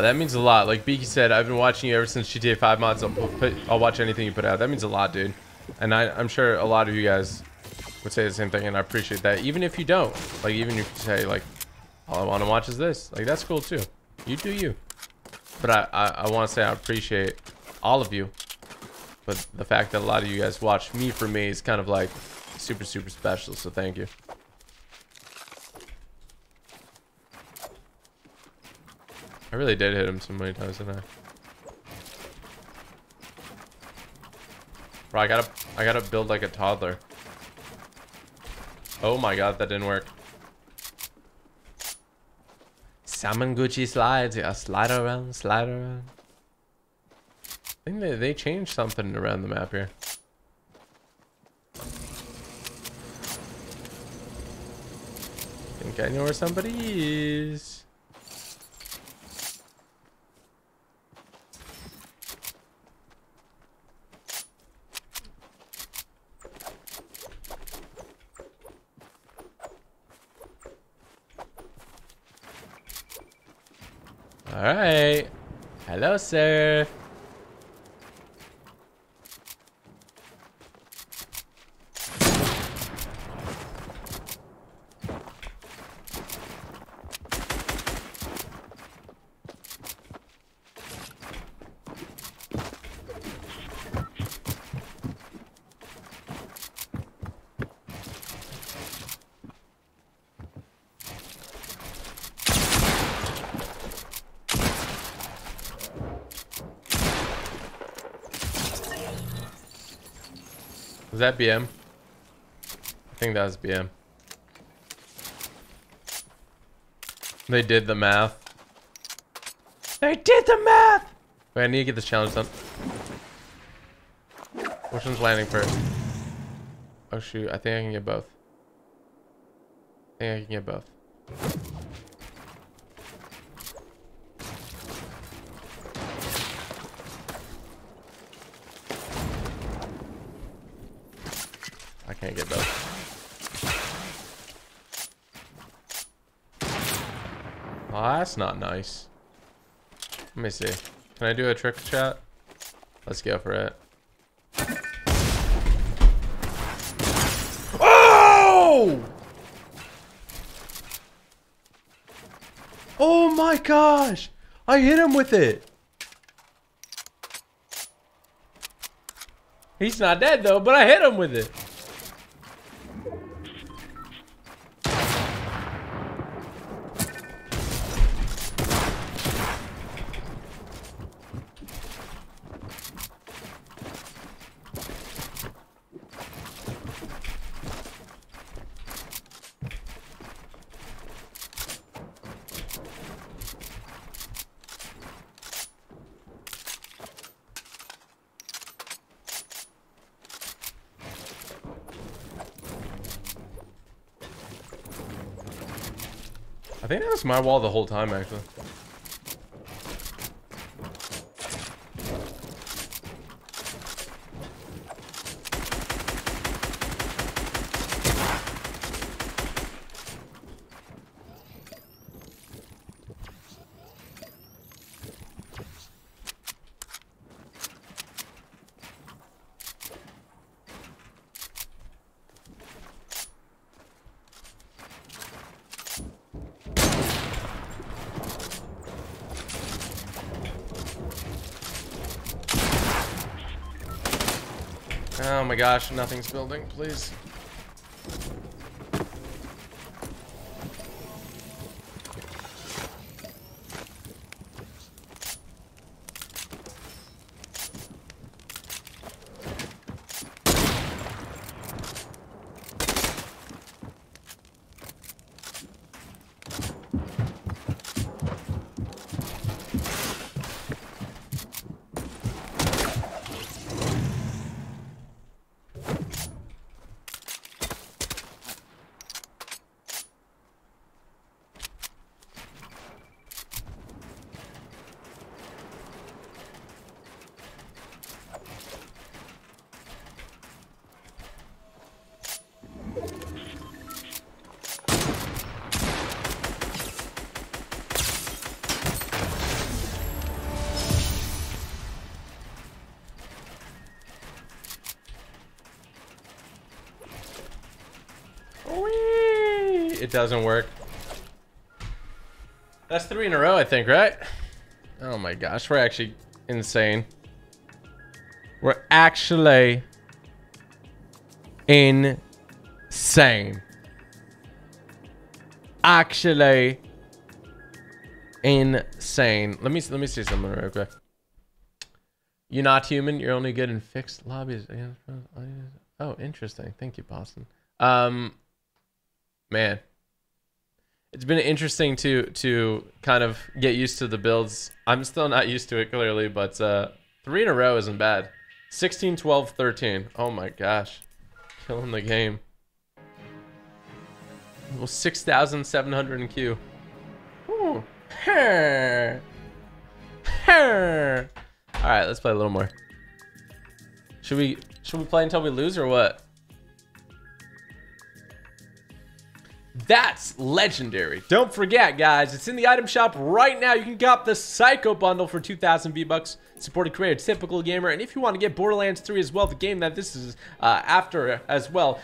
That means a lot. Like Beaky said, I've been watching you ever since GTA 5 mods. I'll watch anything you put out. That means a lot, dude. And I'm sure a lot of you guys would say the same thing, and I appreciate that. Even if you don't. Like, even if you say, like, all I want to watch is this. Like, that's cool, too. You do you. But I want to say I appreciate all of you. But the fact that a lot of you guys watch me for me is kind of like super special. So thank you. I really did hit him so many times, didn't I? Bro, I gotta build like a toddler. Oh my god, that didn't work. Salmon Gucci slides, yeah, slide around. I think they changed something around the map here. I think I know where somebody is. Alright. Hello, sir. Was that BM? I think that was BM. They did the math. They did the math! Wait, I need to get this challenge done. Which one's landing first? Oh shoot, I think I can get both. I think I can get both. Can't get both. Oh, that's not nice. Let me see. Can I do a trick shot? Let's go for it. Oh! Oh my gosh! I hit him with it. He's not dead though, but I hit him with it. I think that was my wall the whole time, actually. Oh my gosh, nothing's building, please. It doesn't work. That's 3 in a row, I think, right? Oh my gosh, we're actually insane. We're actually insane. Actually insane. Let me see something real quick. You're not human. You're only good in fixed lobbies. Oh, interesting. Thank you, Boston. Man, it's been interesting to kind of get used to the builds. I'm still not used to it, clearly, but 3 in a row isn't bad. 16, 12, 13. Oh my gosh. Killing the game. Well, 6,700 in queue. Ooh. Alright, let's play a little more. Should we play until we lose or what? That's legendary. Don't forget, guys, it's in the item shop right now. You can cop the Psycho Bundle for 2,000 V-Bucks. Support a creator, Typical Gamer. And if you want to get Borderlands 3 as well, the game that this is after as well,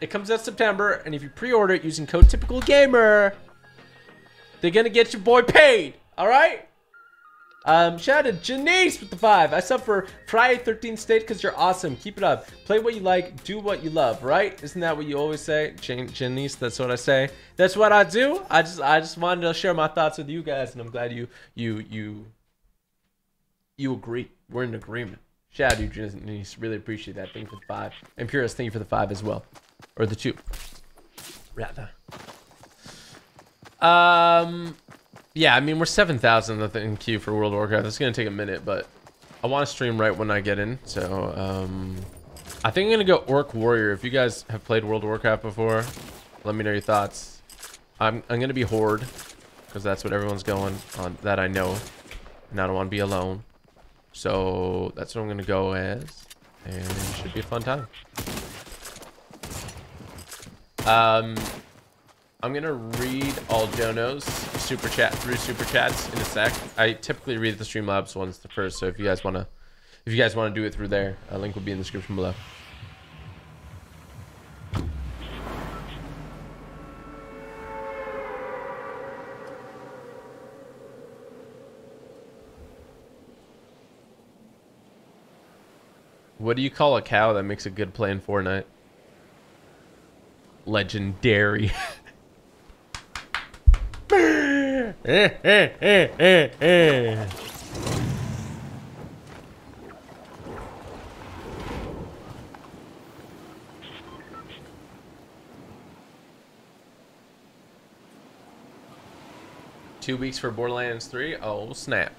it comes out September. And if you pre-order it using code Typical Gamer, they're going to get your boy paid. All right? Shout out to Janice with the 5. I sub for Friday 13th State because you're awesome. Keep it up. Play what you like. Do what you love, right? Isn't that what you always say? Janice, that's what I say. That's what I do. I just wanted to share my thoughts with you guys, and I'm glad you agree. We're in agreement. Shout out to Janice. Really appreciate that. Thank you for the 5. And Purist, thank you for the 5 as well. Or the 2. Rather. Yeah, I mean, we're 7,000 in queue for World of Warcraft. That's going to take a minute, but I want to stream right when I get in. So, I think I'm going to go Orc Warrior. If you guys have played World of Warcraft before, let me know your thoughts. I'm going to be Horde, because that's what everyone's going on that I know. And I don't want to be alone. So, that's what I'm going to go as. And it should be a fun time. I'm going to read all Jono's super chat through super chats in a sec. I typically read the Streamlabs ones first, so if you guys want to do it through there, a link will be in the description below. What do you call a cow that makes a good play in Fortnite? Legendary. Two weeks for Borderlands 3? Oh, snap.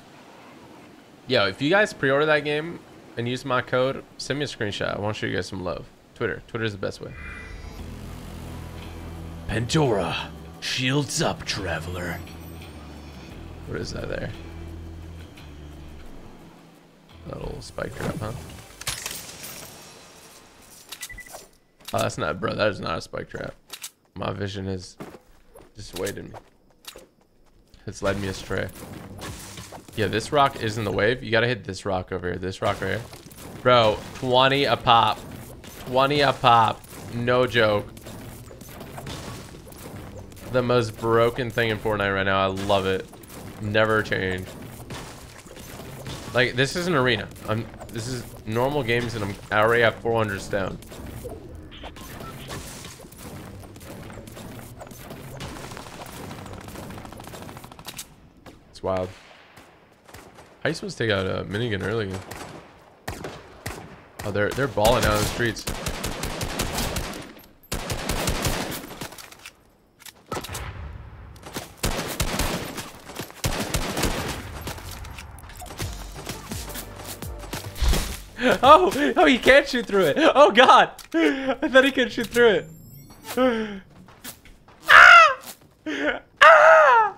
Yo, if you guys pre-order that game and use my code, send me a screenshot. I want to show you guys some love. Twitter is the best way. Pandora, shields up, traveler. What is that there? That little spike trap, huh? Oh, that's not, bro. That is not a spike trap. My vision is just waiting. It's led me astray. Yeah, this rock is in the wave. You gotta hit this rock over here. This rock right here. Bro, 20 a pop. 20 a pop. No joke. The most broken thing in Fortnite right now. I love it. Never change. Like, this is an arena. This is normal games, and I already have 400 stone. It's wild. How are you supposed to take out a minigun early? Oh, they're balling out on the streets. Oh, he can't shoot through it. Oh, God. I thought he could shoot through it. Ah! Ah!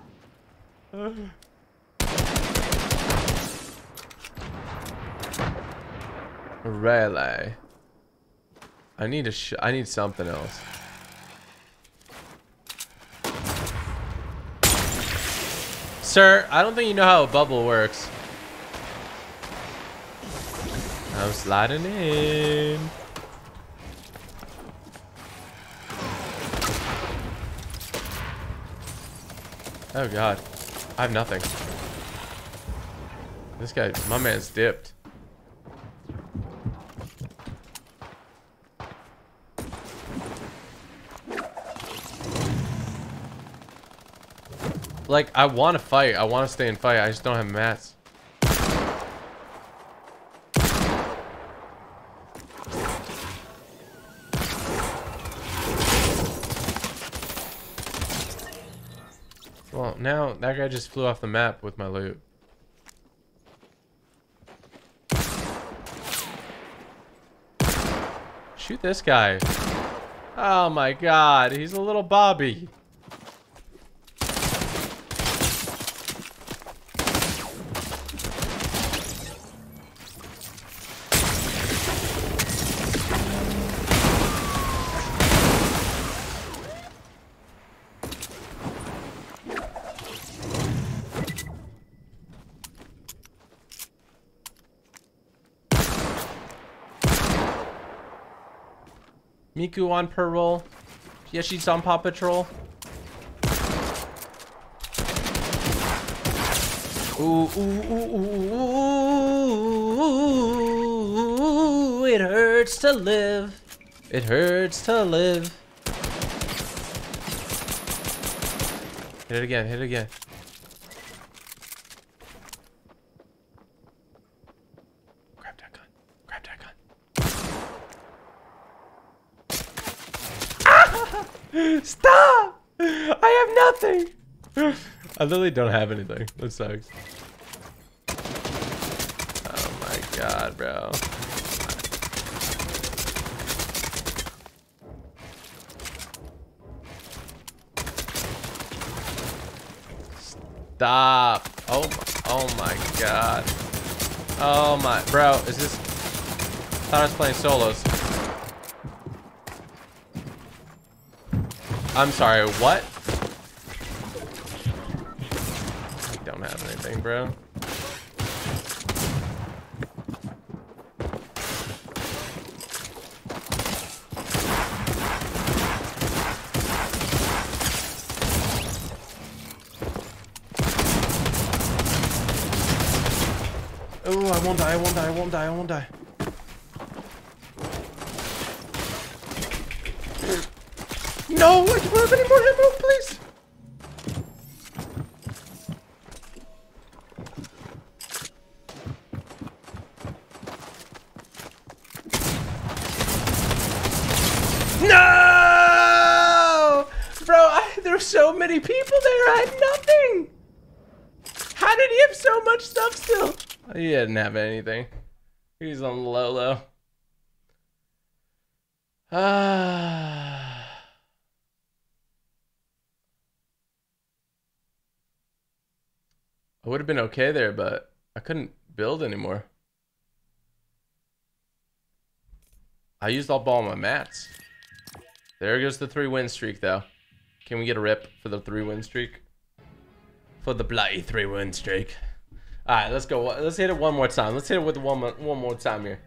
Really? I need something else. Sir, I don't think you know how a bubble works. I'm sliding in. Oh, God. I have nothing. This guy, my man's dipped. Like, I want to fight. I want to stay and fight. I just don't have mats. Now that guy just flew off the map with my loot. Shoot this guy. Oh my God, he's a little Bobby. Miku on per roll. Yeah, she's on Paw Patrol. Ooh, ooh, ooh, ooh, ooh, it hurts to live. It hurts to live. Hit it again, hit it again. Grab that gun, grab that gun. Ah! Stop! I have nothing! I literally don't have anything. That sucks. Oh my god, bro. Stop. Oh my god. Oh my, bro, is this? I thought I was playing solos. I'm sorry, what? I don't have anything, bro. Oh, I won't die, I won't die, I won't die, I won't die. No, I don't have any more ammo, please. No! Bro, there's so many people there, I had nothing. How did he have so much stuff still? He didn't have anything. He's on Lolo. Ah. I would have been okay there, but I couldn't build anymore. I used up all my mats. There goes the 3-win streak, though. Can we get a rip for the 3-win streak? For the bloody 3-win streak. All right, let's go. Let's hit it one more time. Let's hit it with one more time here.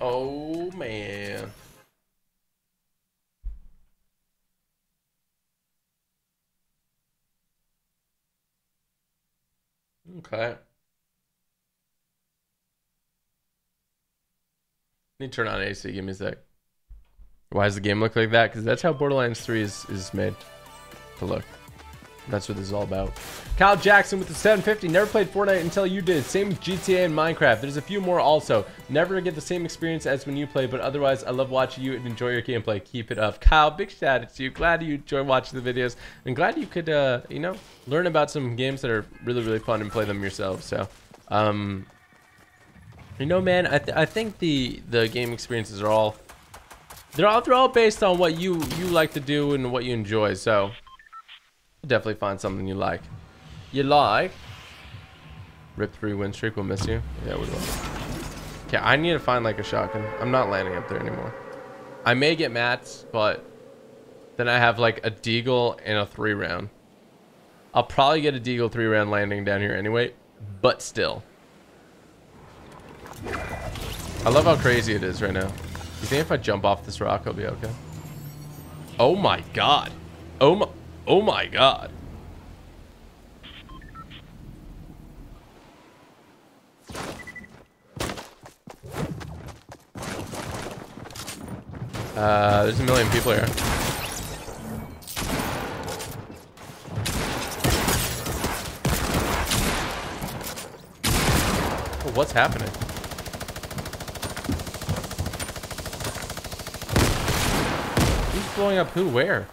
Oh, man. Okay. Let me turn on AC, give me a sec. Why does the game look like that? Because that's how Borderlands 3 is made to look. That's what this is all about. Kyle Jackson with the 750. Never played Fortnite until you did. Same with GTA and Minecraft. There's a few more also. Never get the same experience as when you play, but otherwise I love watching you and enjoy your gameplay. Keep it up. Kyle, big shout out to you. Glad you enjoy watching the videos. And glad you could, you know, learn about some games that are really, really fun and play them yourself. So, you know, man, I think the game experiences are all they're all based on what you like to do and what you enjoy. So you'll definitely find something you like. You like? Rip 3-win streak. We'll miss you. Yeah, we will. Okay, I need to find like a shotgun. I'm not landing up there anymore. I may get mats, but then I have like a deagle and a 3-round. I'll probably get a deagle 3-round landing down here anyway, but still. I love how crazy it is right now. You think if I jump off this rock, I'll be okay? Oh my god. Oh my god. There's a million people here. Oh, what's happening? Blowing up who where?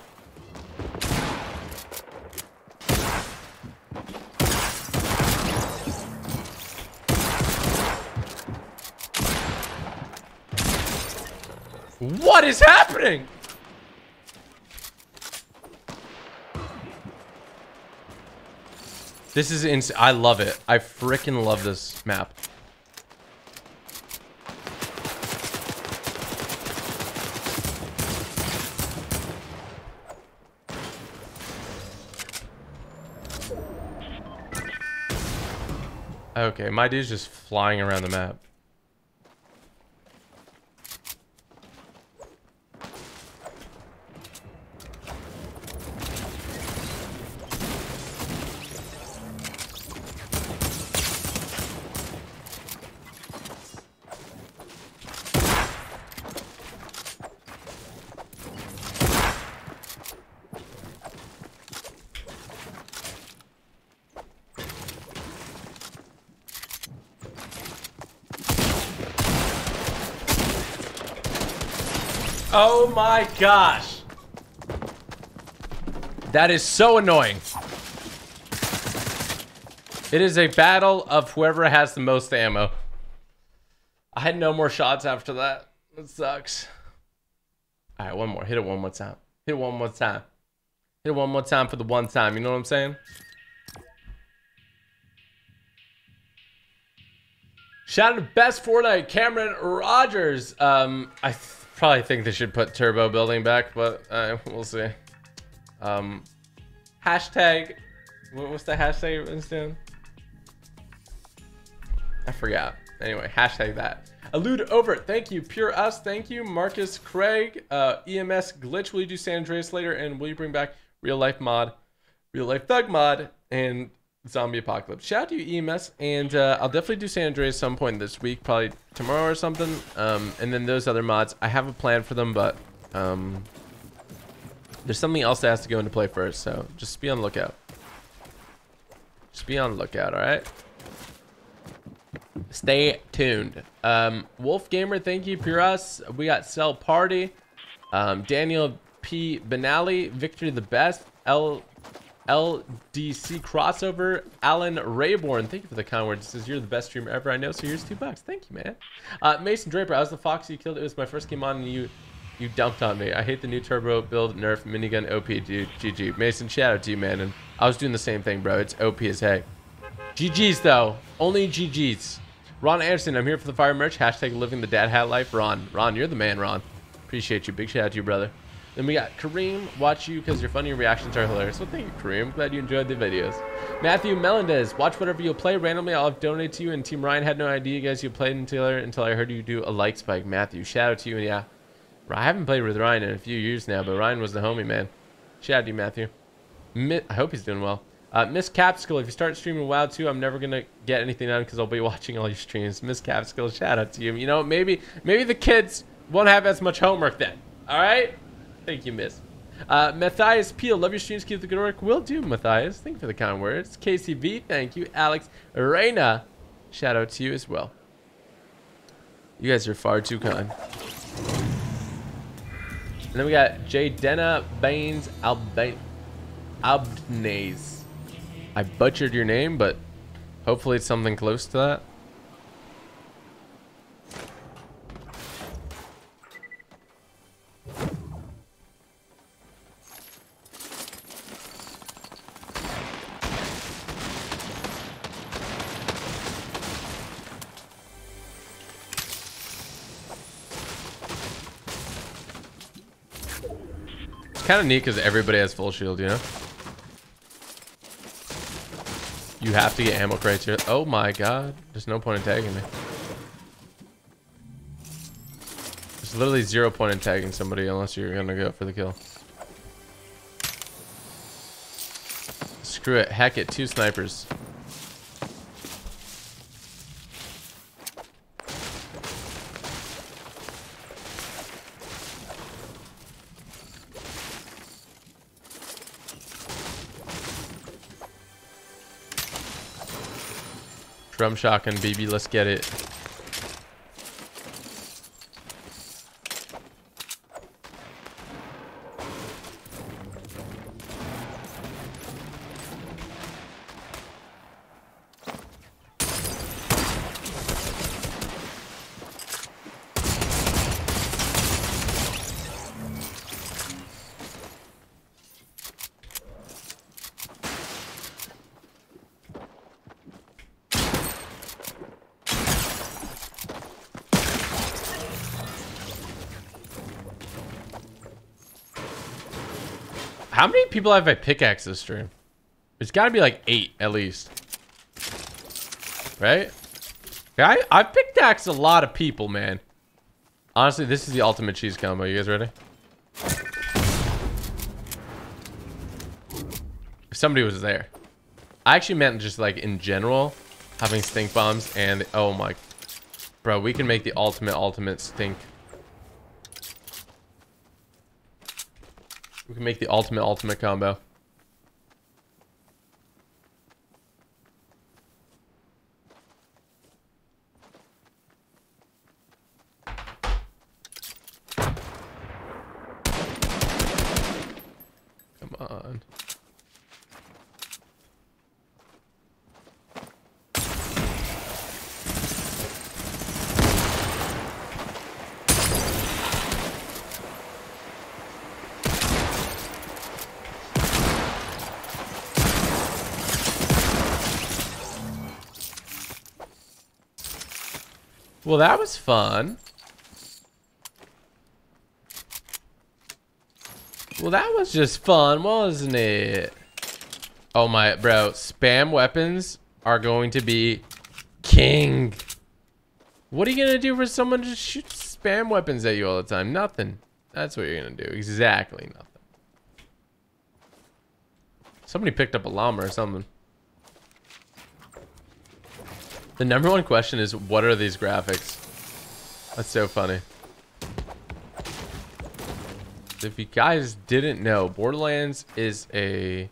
What is happening? This is insane. I love it. I freaking love this map. Okay, my dude's just flying around the map. Oh my gosh! That is so annoying. It is a battle of whoever has the most ammo. I had no more shots after that. That sucks. Alright, one more. Hit it one more time. Hit it one more time. Hit it one more time for the one time. You know what I'm saying? Shout out to Best Fortnite, Cameron Rogers. I probably think they should put turbo building back, but we'll see. Hashtag, what's the hashtag everyone's doing? I forgot. Anyway, hashtag that. Elude over, thank you. Pure Us, thank you. Marcus Craig, EMS Glitch, will you do San Andreas later? And will you bring back real life mod, real life thug mod, and zombie apocalypse? Shout out to you, EMS, and I'll definitely do San Andreas some point this week, probably tomorrow or something. And then those other mods, I have a plan for them, but there's something else that has to go into play first, so just be on the lookout. Just be on the lookout, all right? Stay tuned. Wolf Gamer, thank you, Puras. We got Cell Party, Daniel P. Benali, Victory the Best, LDC Crossover, Alan Rayborn, thank you for the kind words. It says, you're the best streamer ever I know, so here's $2. Thank you, man. Mason Draper, I was the fox you killed. It was my first game on, and you dumped on me. I hate the new turbo build, nerf, minigun, OP, dude. GG. Mason, shout out to you, man. And I was doing the same thing, bro. It's OP as heck. GG's, though. Only GG's. Ron Anderson, I'm here for the fire merch. # living the dad hat life. Ron, you're the man, Ron. Appreciate you. Big shout out to you, brother. Then we got Kareem, watch you because your funny reactions are hilarious. Well, thank you, Kareem. Glad you enjoyed the videos. Matthew Melendez, watch whatever you play. Randomly, I'll donate to you. And Team Ryan had no idea you guys you played until I heard you do a like spike. Matthew, shout out to you. And yeah, I haven't played with Ryan in a few years now, but Ryan was the homie, man. Shout out to you, Matthew. I hope he's doing well. Miss Capskull, if you start streaming WoW 2, I'm never going to get anything done because I'll be watching all your streams. Miss Capskull, shout out to you. You know, maybe the kids won't have as much homework then. All right? Thank you, Miss. Matthias Peel, love your streams, keep the good work. Will do, Matthias. Thank you for the kind words. KCV, thank you. Alex Reina, shout out to you as well. You guys are far too kind. And then we got Jadena Baines Albnaz. I butchered your name, but hopefully it's something close to that. Kind of neat because everybody has full shield, you know? You have to get ammo crates here. Oh my god. There's no point in tagging me. There's literally 0 point in tagging somebody unless you're going to go for the kill. Screw it. Heck it. 2 snipers. Drum shotgun, baby. Let's get it. How many people have I pickaxe this stream? It's gotta be like 8 at least. right? I pickaxe a lot of people, man. Honestly, this is the ultimate cheese combo. You guys ready? If somebody was there. I actually meant just like in general, having stink bombs and oh my, bro, we can make the ultimate stink. We can make the ultimate combo. Well, that was fun. Well, that was just fun, wasn't it? Oh my, bro. Spam weapons are going to be king. What are you going to do for someone to shoot spam weapons at you all the time? Nothing. That's what you're going to do. Exactly nothing. Somebody picked up a llama or something. The number one question is, what are these graphics? That's so funny. If you guys didn't know, Borderlands is a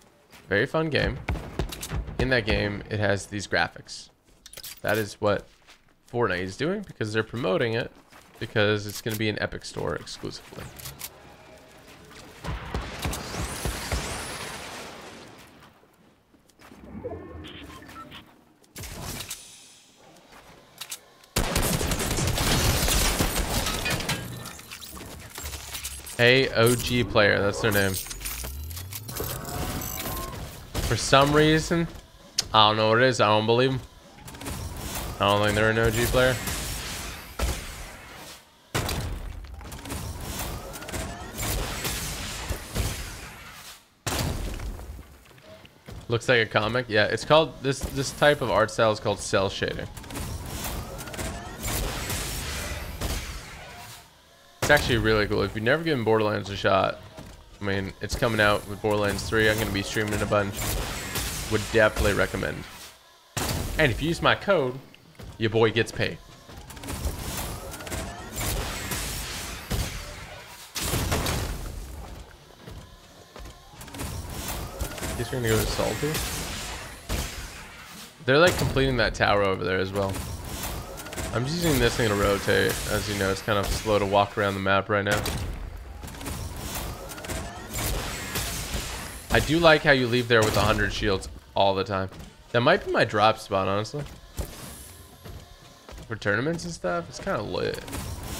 very fun game. In that game, it has these graphics. That is what Fortnite is doing because they're promoting it because it's going to be an Epic Store exclusively. Hey, OG player, that's their name. For some reason, I don't know what it is. I don't believe them. I don't think they're an OG player. Looks like a comic. Yeah, it's called this type of art style is called cell shading. It's actually really cool. If you've never given Borderlands a shot, I mean, it's coming out with Borderlands 3. I'm going to be streaming a bunch. Would definitely recommend. And if you use my code, your boy gets paid. He's going to go to Salty. They're like completing that tower over there as well. I'm just using this thing to rotate. As you know, it's kind of slow to walk around the map right now. I do like how you leave there with 100 shields all the time. That might be my drop spot, honestly. For tournaments and stuff, it's kind of lit. It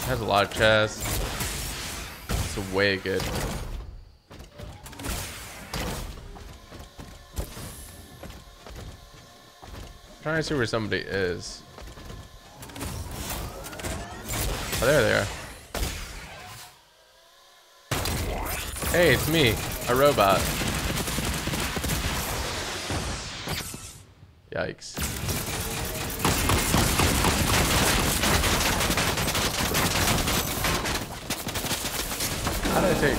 has a lot of chests. It's way good. I'm trying to see where somebody is. Oh, there they are. Hey, it's me, a robot. Yikes. How did I take?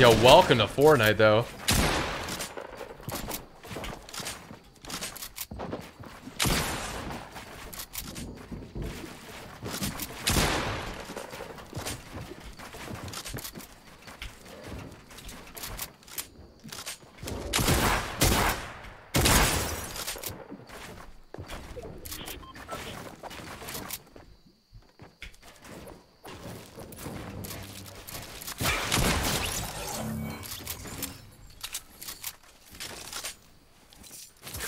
Yo, welcome to Fortnite, though.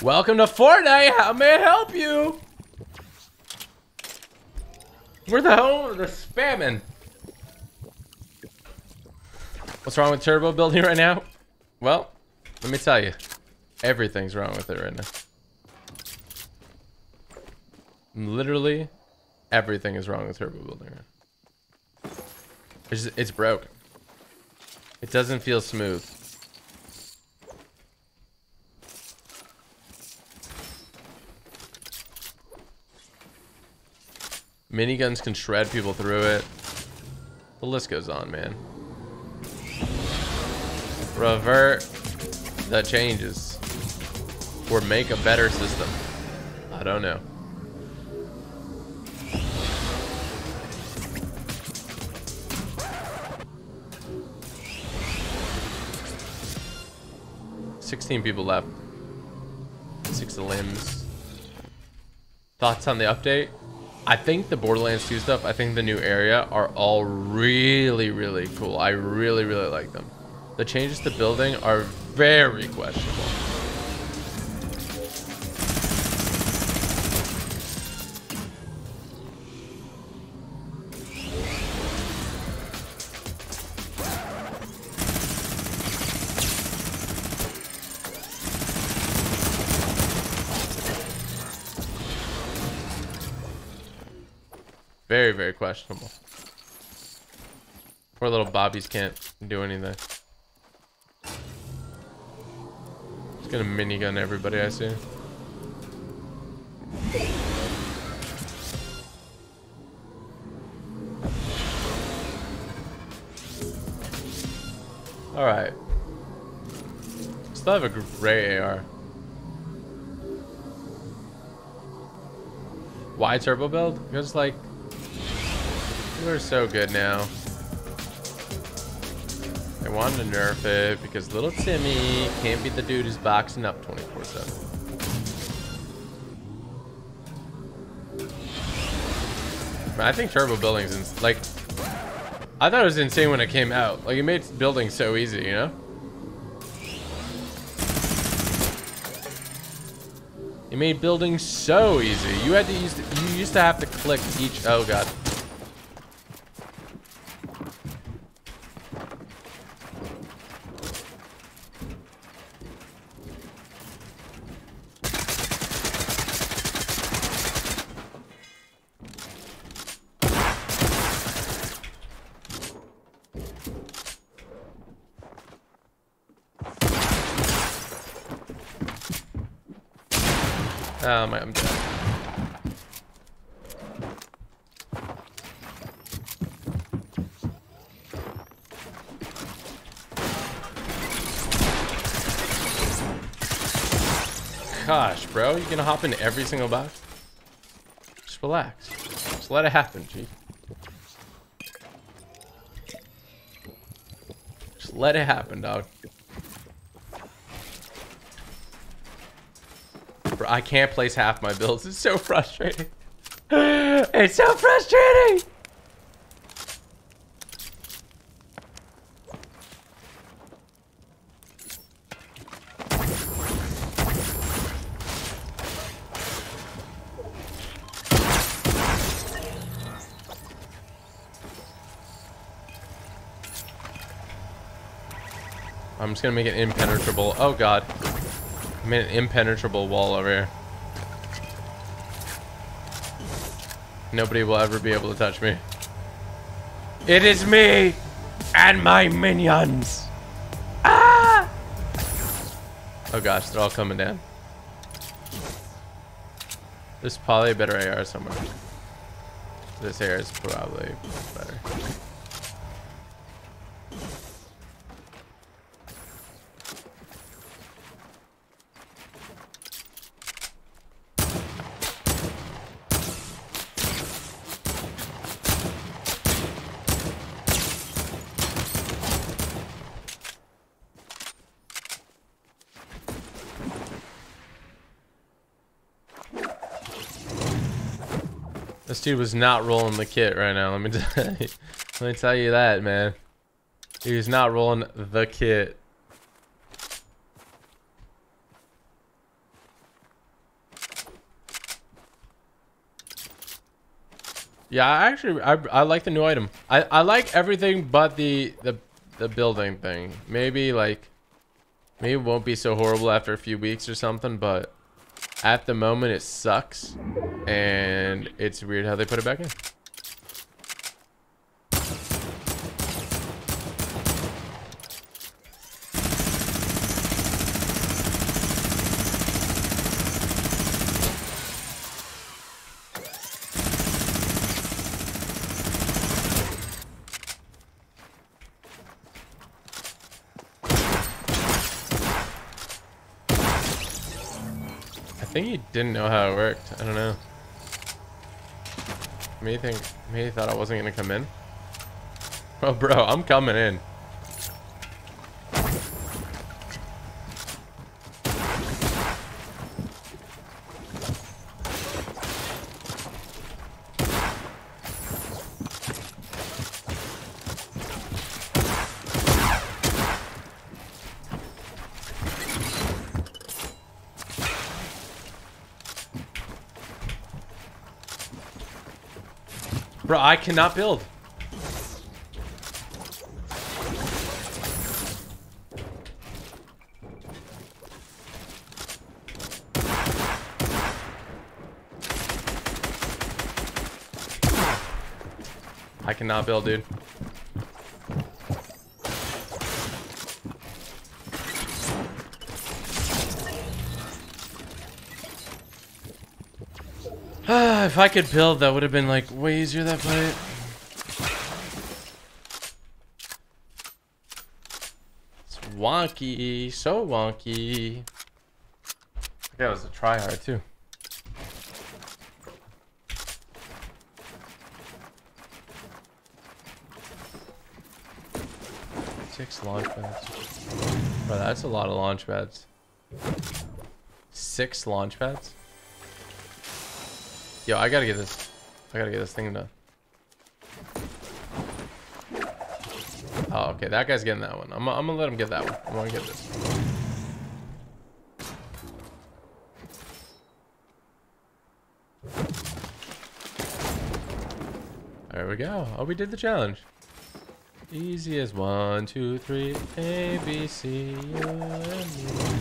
Welcome to Fortnite. How may I help you? Where the hell are the spamming? What's wrong with turbo building right now? Well, let me tell you. Everything's wrong with it right now. Literally, everything is wrong with turbo building right now. It's broke. It doesn't feel smooth. Miniguns can shred people through it. The list goes on, man. Revert the changes. Or make a better system. I don't know. People left. 6 limbs. Thoughts on the update? I think the Borderlands 2 stuff, I think the new area are all really cool. I really like them. The changes to building are very questionable. Very questionable. Poor little bobbies can't do anything. Just gonna minigun everybody I see. Alright. Still have a gray AR. Why turbo build? Because like we're so good now. I wanted to nerf it because little Timmy can't be the dude who's boxing up 24/7. I think turbo building's like, I thought it was insane when it came out. Like, it made building so easy, you know? It made building so easy. You had to use, you used to have to click each, oh god. Oh my, I'm dead. Gosh, bro, you gonna hop into every single box? Just relax. Just let it happen, G. Just let it happen, dog. I can't place half my builds. It's so frustrating. It's so frustrating. I'm just gonna make it impenetrable. Oh god. I made an impenetrable wall over here. Nobody will ever be able to touch me. It is me and my minions. Ah! Oh gosh, they're all coming down. There's probably a better AR somewhere. This AR is probably better. This dude was not rolling the kit right now. Let me tell you that, man. He's not rolling the kit. Yeah, I like the new item. I like everything but the building thing. Maybe like, maybe it won't be so horrible after a few weeks or something, but at the moment it sucks, and it's weird how they put it back in. I think he didn't know how it worked. I don't know. Maybe he thought I wasn't gonna come in. Well, bro, I'm coming in. Bro, I cannot build. I cannot build, dude. If I could build, that would have been like way easier that fight. It's wonky, so wonky. That was a tryhard too. Six launch pads. Bro, that's a lot of launch pads. 6 launch pads? Yo, I gotta get this. I gotta get this thing done. Oh, okay. That guy's getting that one. I'm gonna let him get that one. I wanna get this. There we go. Oh, we did the challenge. Easy as 1, 2, 3. A, B, C, U, and U.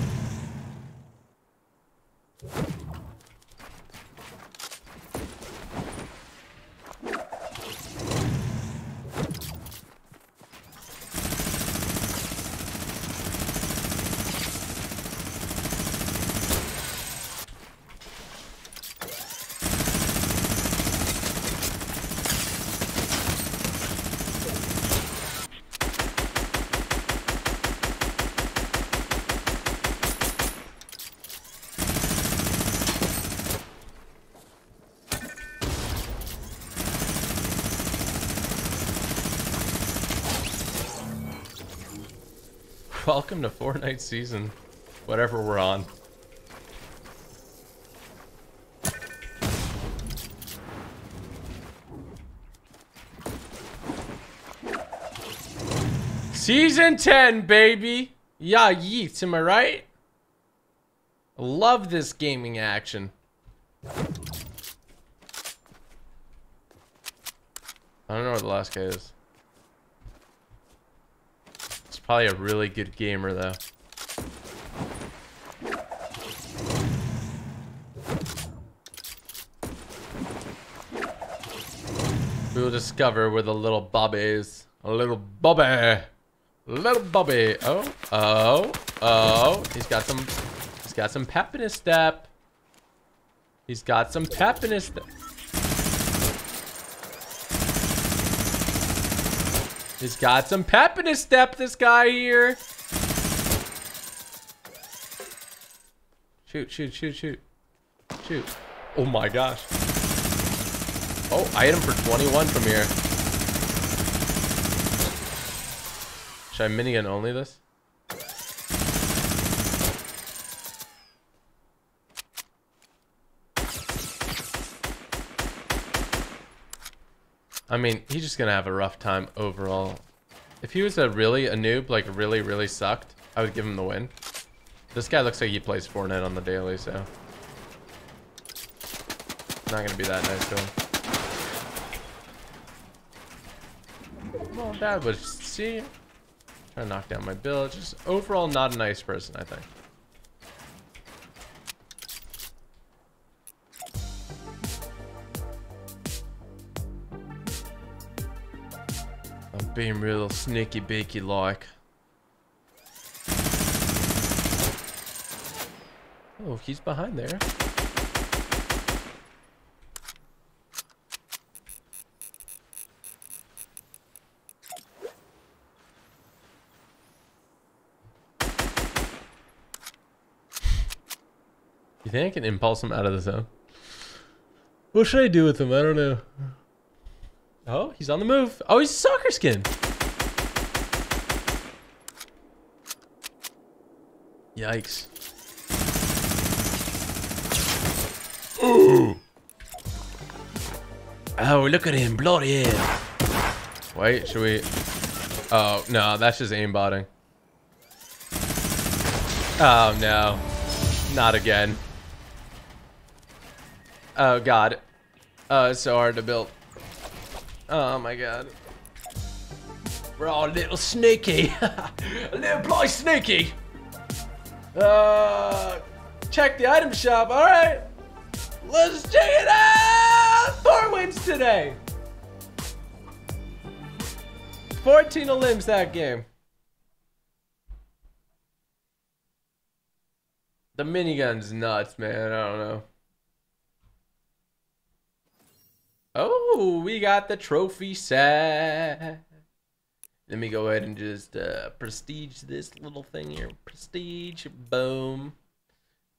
Welcome to Fortnite season, whatever we're on. Season 10, baby! Yeah, yeets, am I right? Love this gaming action. I don't know where the last guy is. Probably a really good gamer though. We will discover where the little Bobby is. A little Bobby. Little Bobby. Oh, oh, oh. He's got some pep in his step. He's got some pep in his step. He's got some pep in his step, this guy here. Shoot, shoot, shoot, shoot. Shoot. Oh my gosh. Oh, I hit him for 21 from here. Should I minigun only this? I mean, he's just gonna have a rough time overall. If he was a noob, like really sucked, I would give him the win. This guy looks like he plays Fortnite on the daily, so not gonna be that nice to him. overall bad, but see, I'm trying to knock down my bill. Just overall not a nice person, I think. I'm being real sneaky beaky like. Oh, he's behind there. You think I can impulse him out of the zone? What should I do with him? I don't know. Oh, he's on the move. Oh, he's a soccer skin. Yikes. Ooh. Oh, look at him, bloody hell. Wait, should we? Oh, no, that's just aimbotting. Oh, no. Not again. Oh, God. Oh, it's so hard to build. Oh, my God. We're all a little sneaky. A little bloody sneaky. Check the item shop. All right. Let's check it out! 4 wins today! 14 limbs that game. The minigun's nuts, man. I don't know. Oh, we got the trophy set. Let me go ahead and just prestige this little thing here. Prestige. Boom.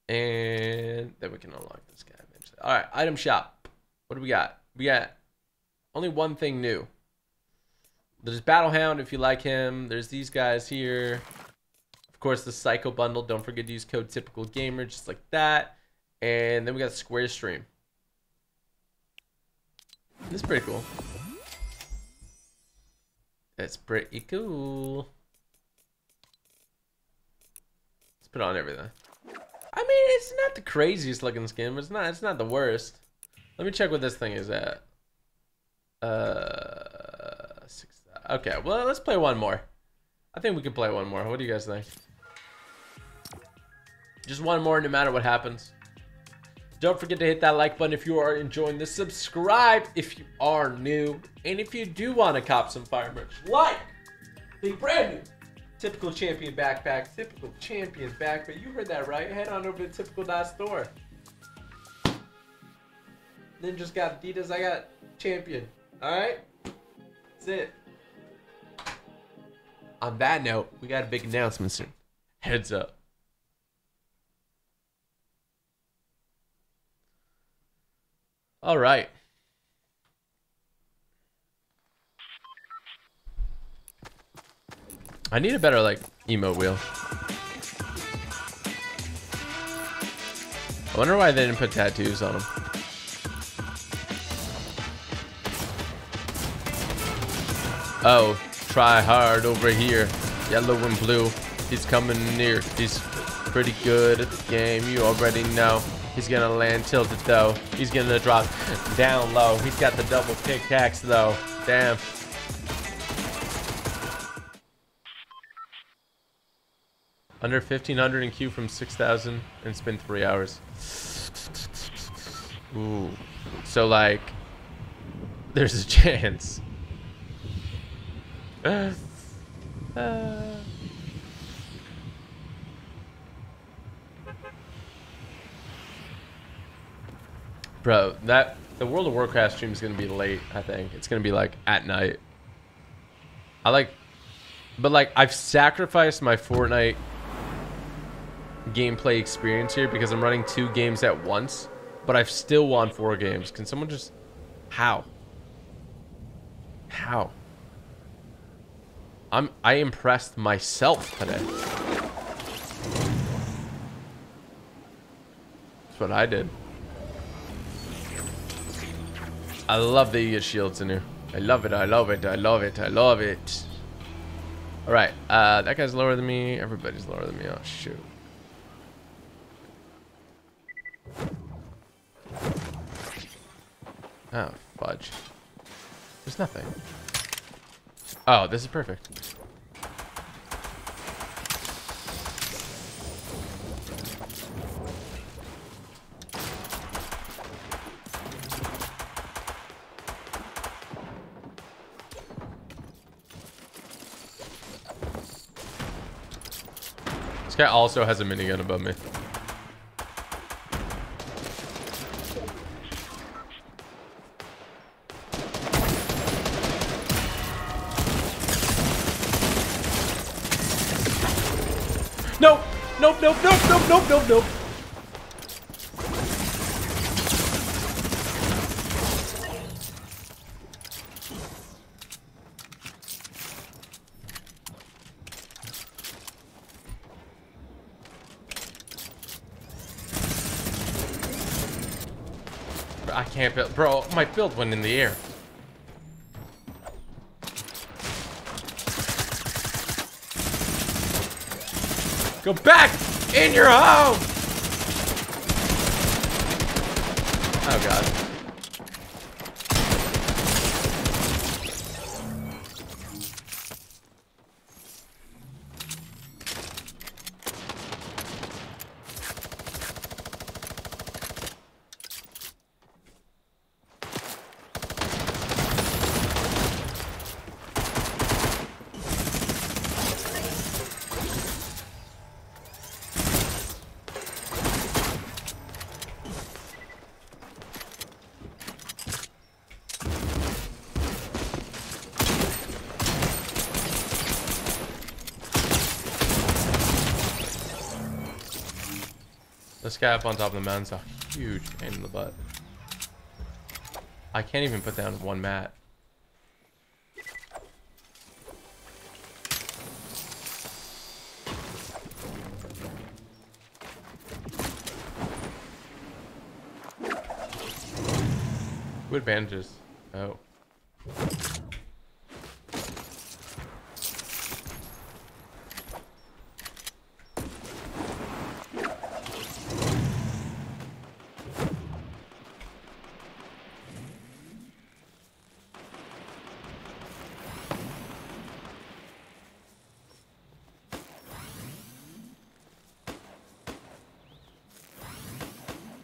And then we can unlock this guy. All right, item shop. What do we got? We got only one thing new. There's Battlehound if you like him. There's these guys here. Of course, the Psycho Bundle. Don't forget to use code Typical Gamer, just like that. And then we got Square Stream. This is pretty cool. That's pretty cool. Let's put on everything. I mean, it's not the craziest looking skin, but it's not the worst. Let me check what this thing is at. 6. Okay, well, let's play one more. I think we can play one more. What do you guys think? Just one more, no matter what happens. Don't forget to hit that like button if you are enjoying this. Subscribe if you are new, and if you do want to cop some fire merch, like the brand new Typical Champion backpack, Typical Champion backpack. You heard that right. Head on over to typical.store. Then just got Adidas, I got Champion. Alright? That's it. On that note, we got a big announcement soon. Heads up. Alright. I need a better, like, emote wheel. I wonder why they didn't put tattoos on them. Oh, try hard over here. Yellow and blue. He's coming near. He's pretty good at the game. You already know. He's going to land tilted, though. He's going to drop down low. He's got the double pickaxe, though. Damn. Under 1,500 in queue from 6,000 and spend 3 hours. Ooh. So, like, there's a chance. Bro, the World of Warcraft stream is going to be late, I think. It's going to be, like, at night. But, like, I've sacrificed my Fortnite gameplay experience here because I'm running 2 games at once, but I've still won 4 games. Can someone just how I impressed myself today. That's what I did. I love that you get shields in here. I love it, I love it, I love it, I love it. All right, that guy's lower than me. Everybody's lower than me. Oh shoot. Oh, fudge. There's nothing. Oh, this is perfect. This guy also has a minigun above me. Nope. I can't build, bro. My build went in the air. Go back in your home. Oh god. This guy up on top of the mountain's a huge pain in the butt. I can't even put down one mat. Who had bandages? Oh.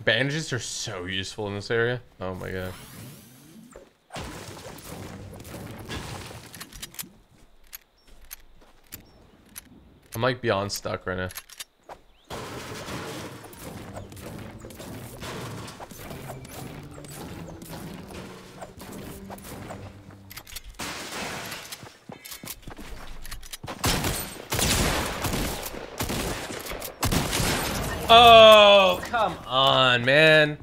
Bandages are so useful in this area. Oh my god. I'm like beyond stuck right now. Oh, come on, man.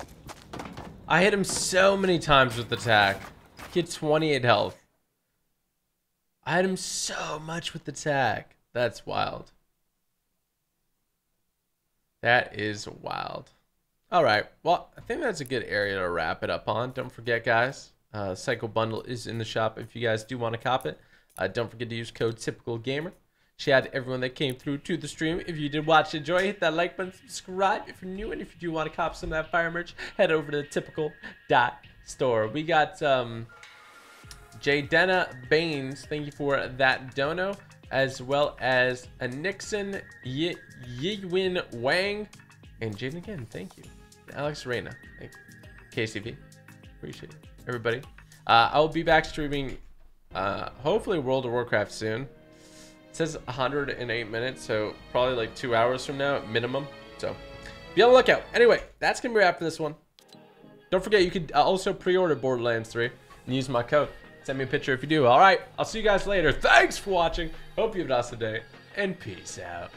I hit him so many times with the tack. Get 28 health. I hit him so much with the tack. That's wild. That is wild. All right. Well, I think that's a good area to wrap it up on. Don't forget, guys, Psycho Bundle is in the shop if you guys do want to cop it. Don't forget to use code TypicalGamer. Shout out to everyone that came through to the stream. If you did watch, enjoy, hit that like button, subscribe if you're new, and if you do want to cop some of that fire merch, head over to the typical.store. We got Jadena Baines, thank you for that dono, as well as a Nixon, Yiwin Wang, and Jaden again, thank you. Alex Reyna, thank you. KCB, appreciate it. Everybody, I'll be back streaming hopefully World of Warcraft soon. It says 108 minutes, so probably like 2 hours from now at minimum. So be on the lookout. Anyway, that's gonna be wrap for this one. Don't forget, you could also pre-order Borderlands 3 and use my code. Send me a picture if you do. All right, I'll see you guys later. Thanks for watching. Hope you have an awesome day, and peace out.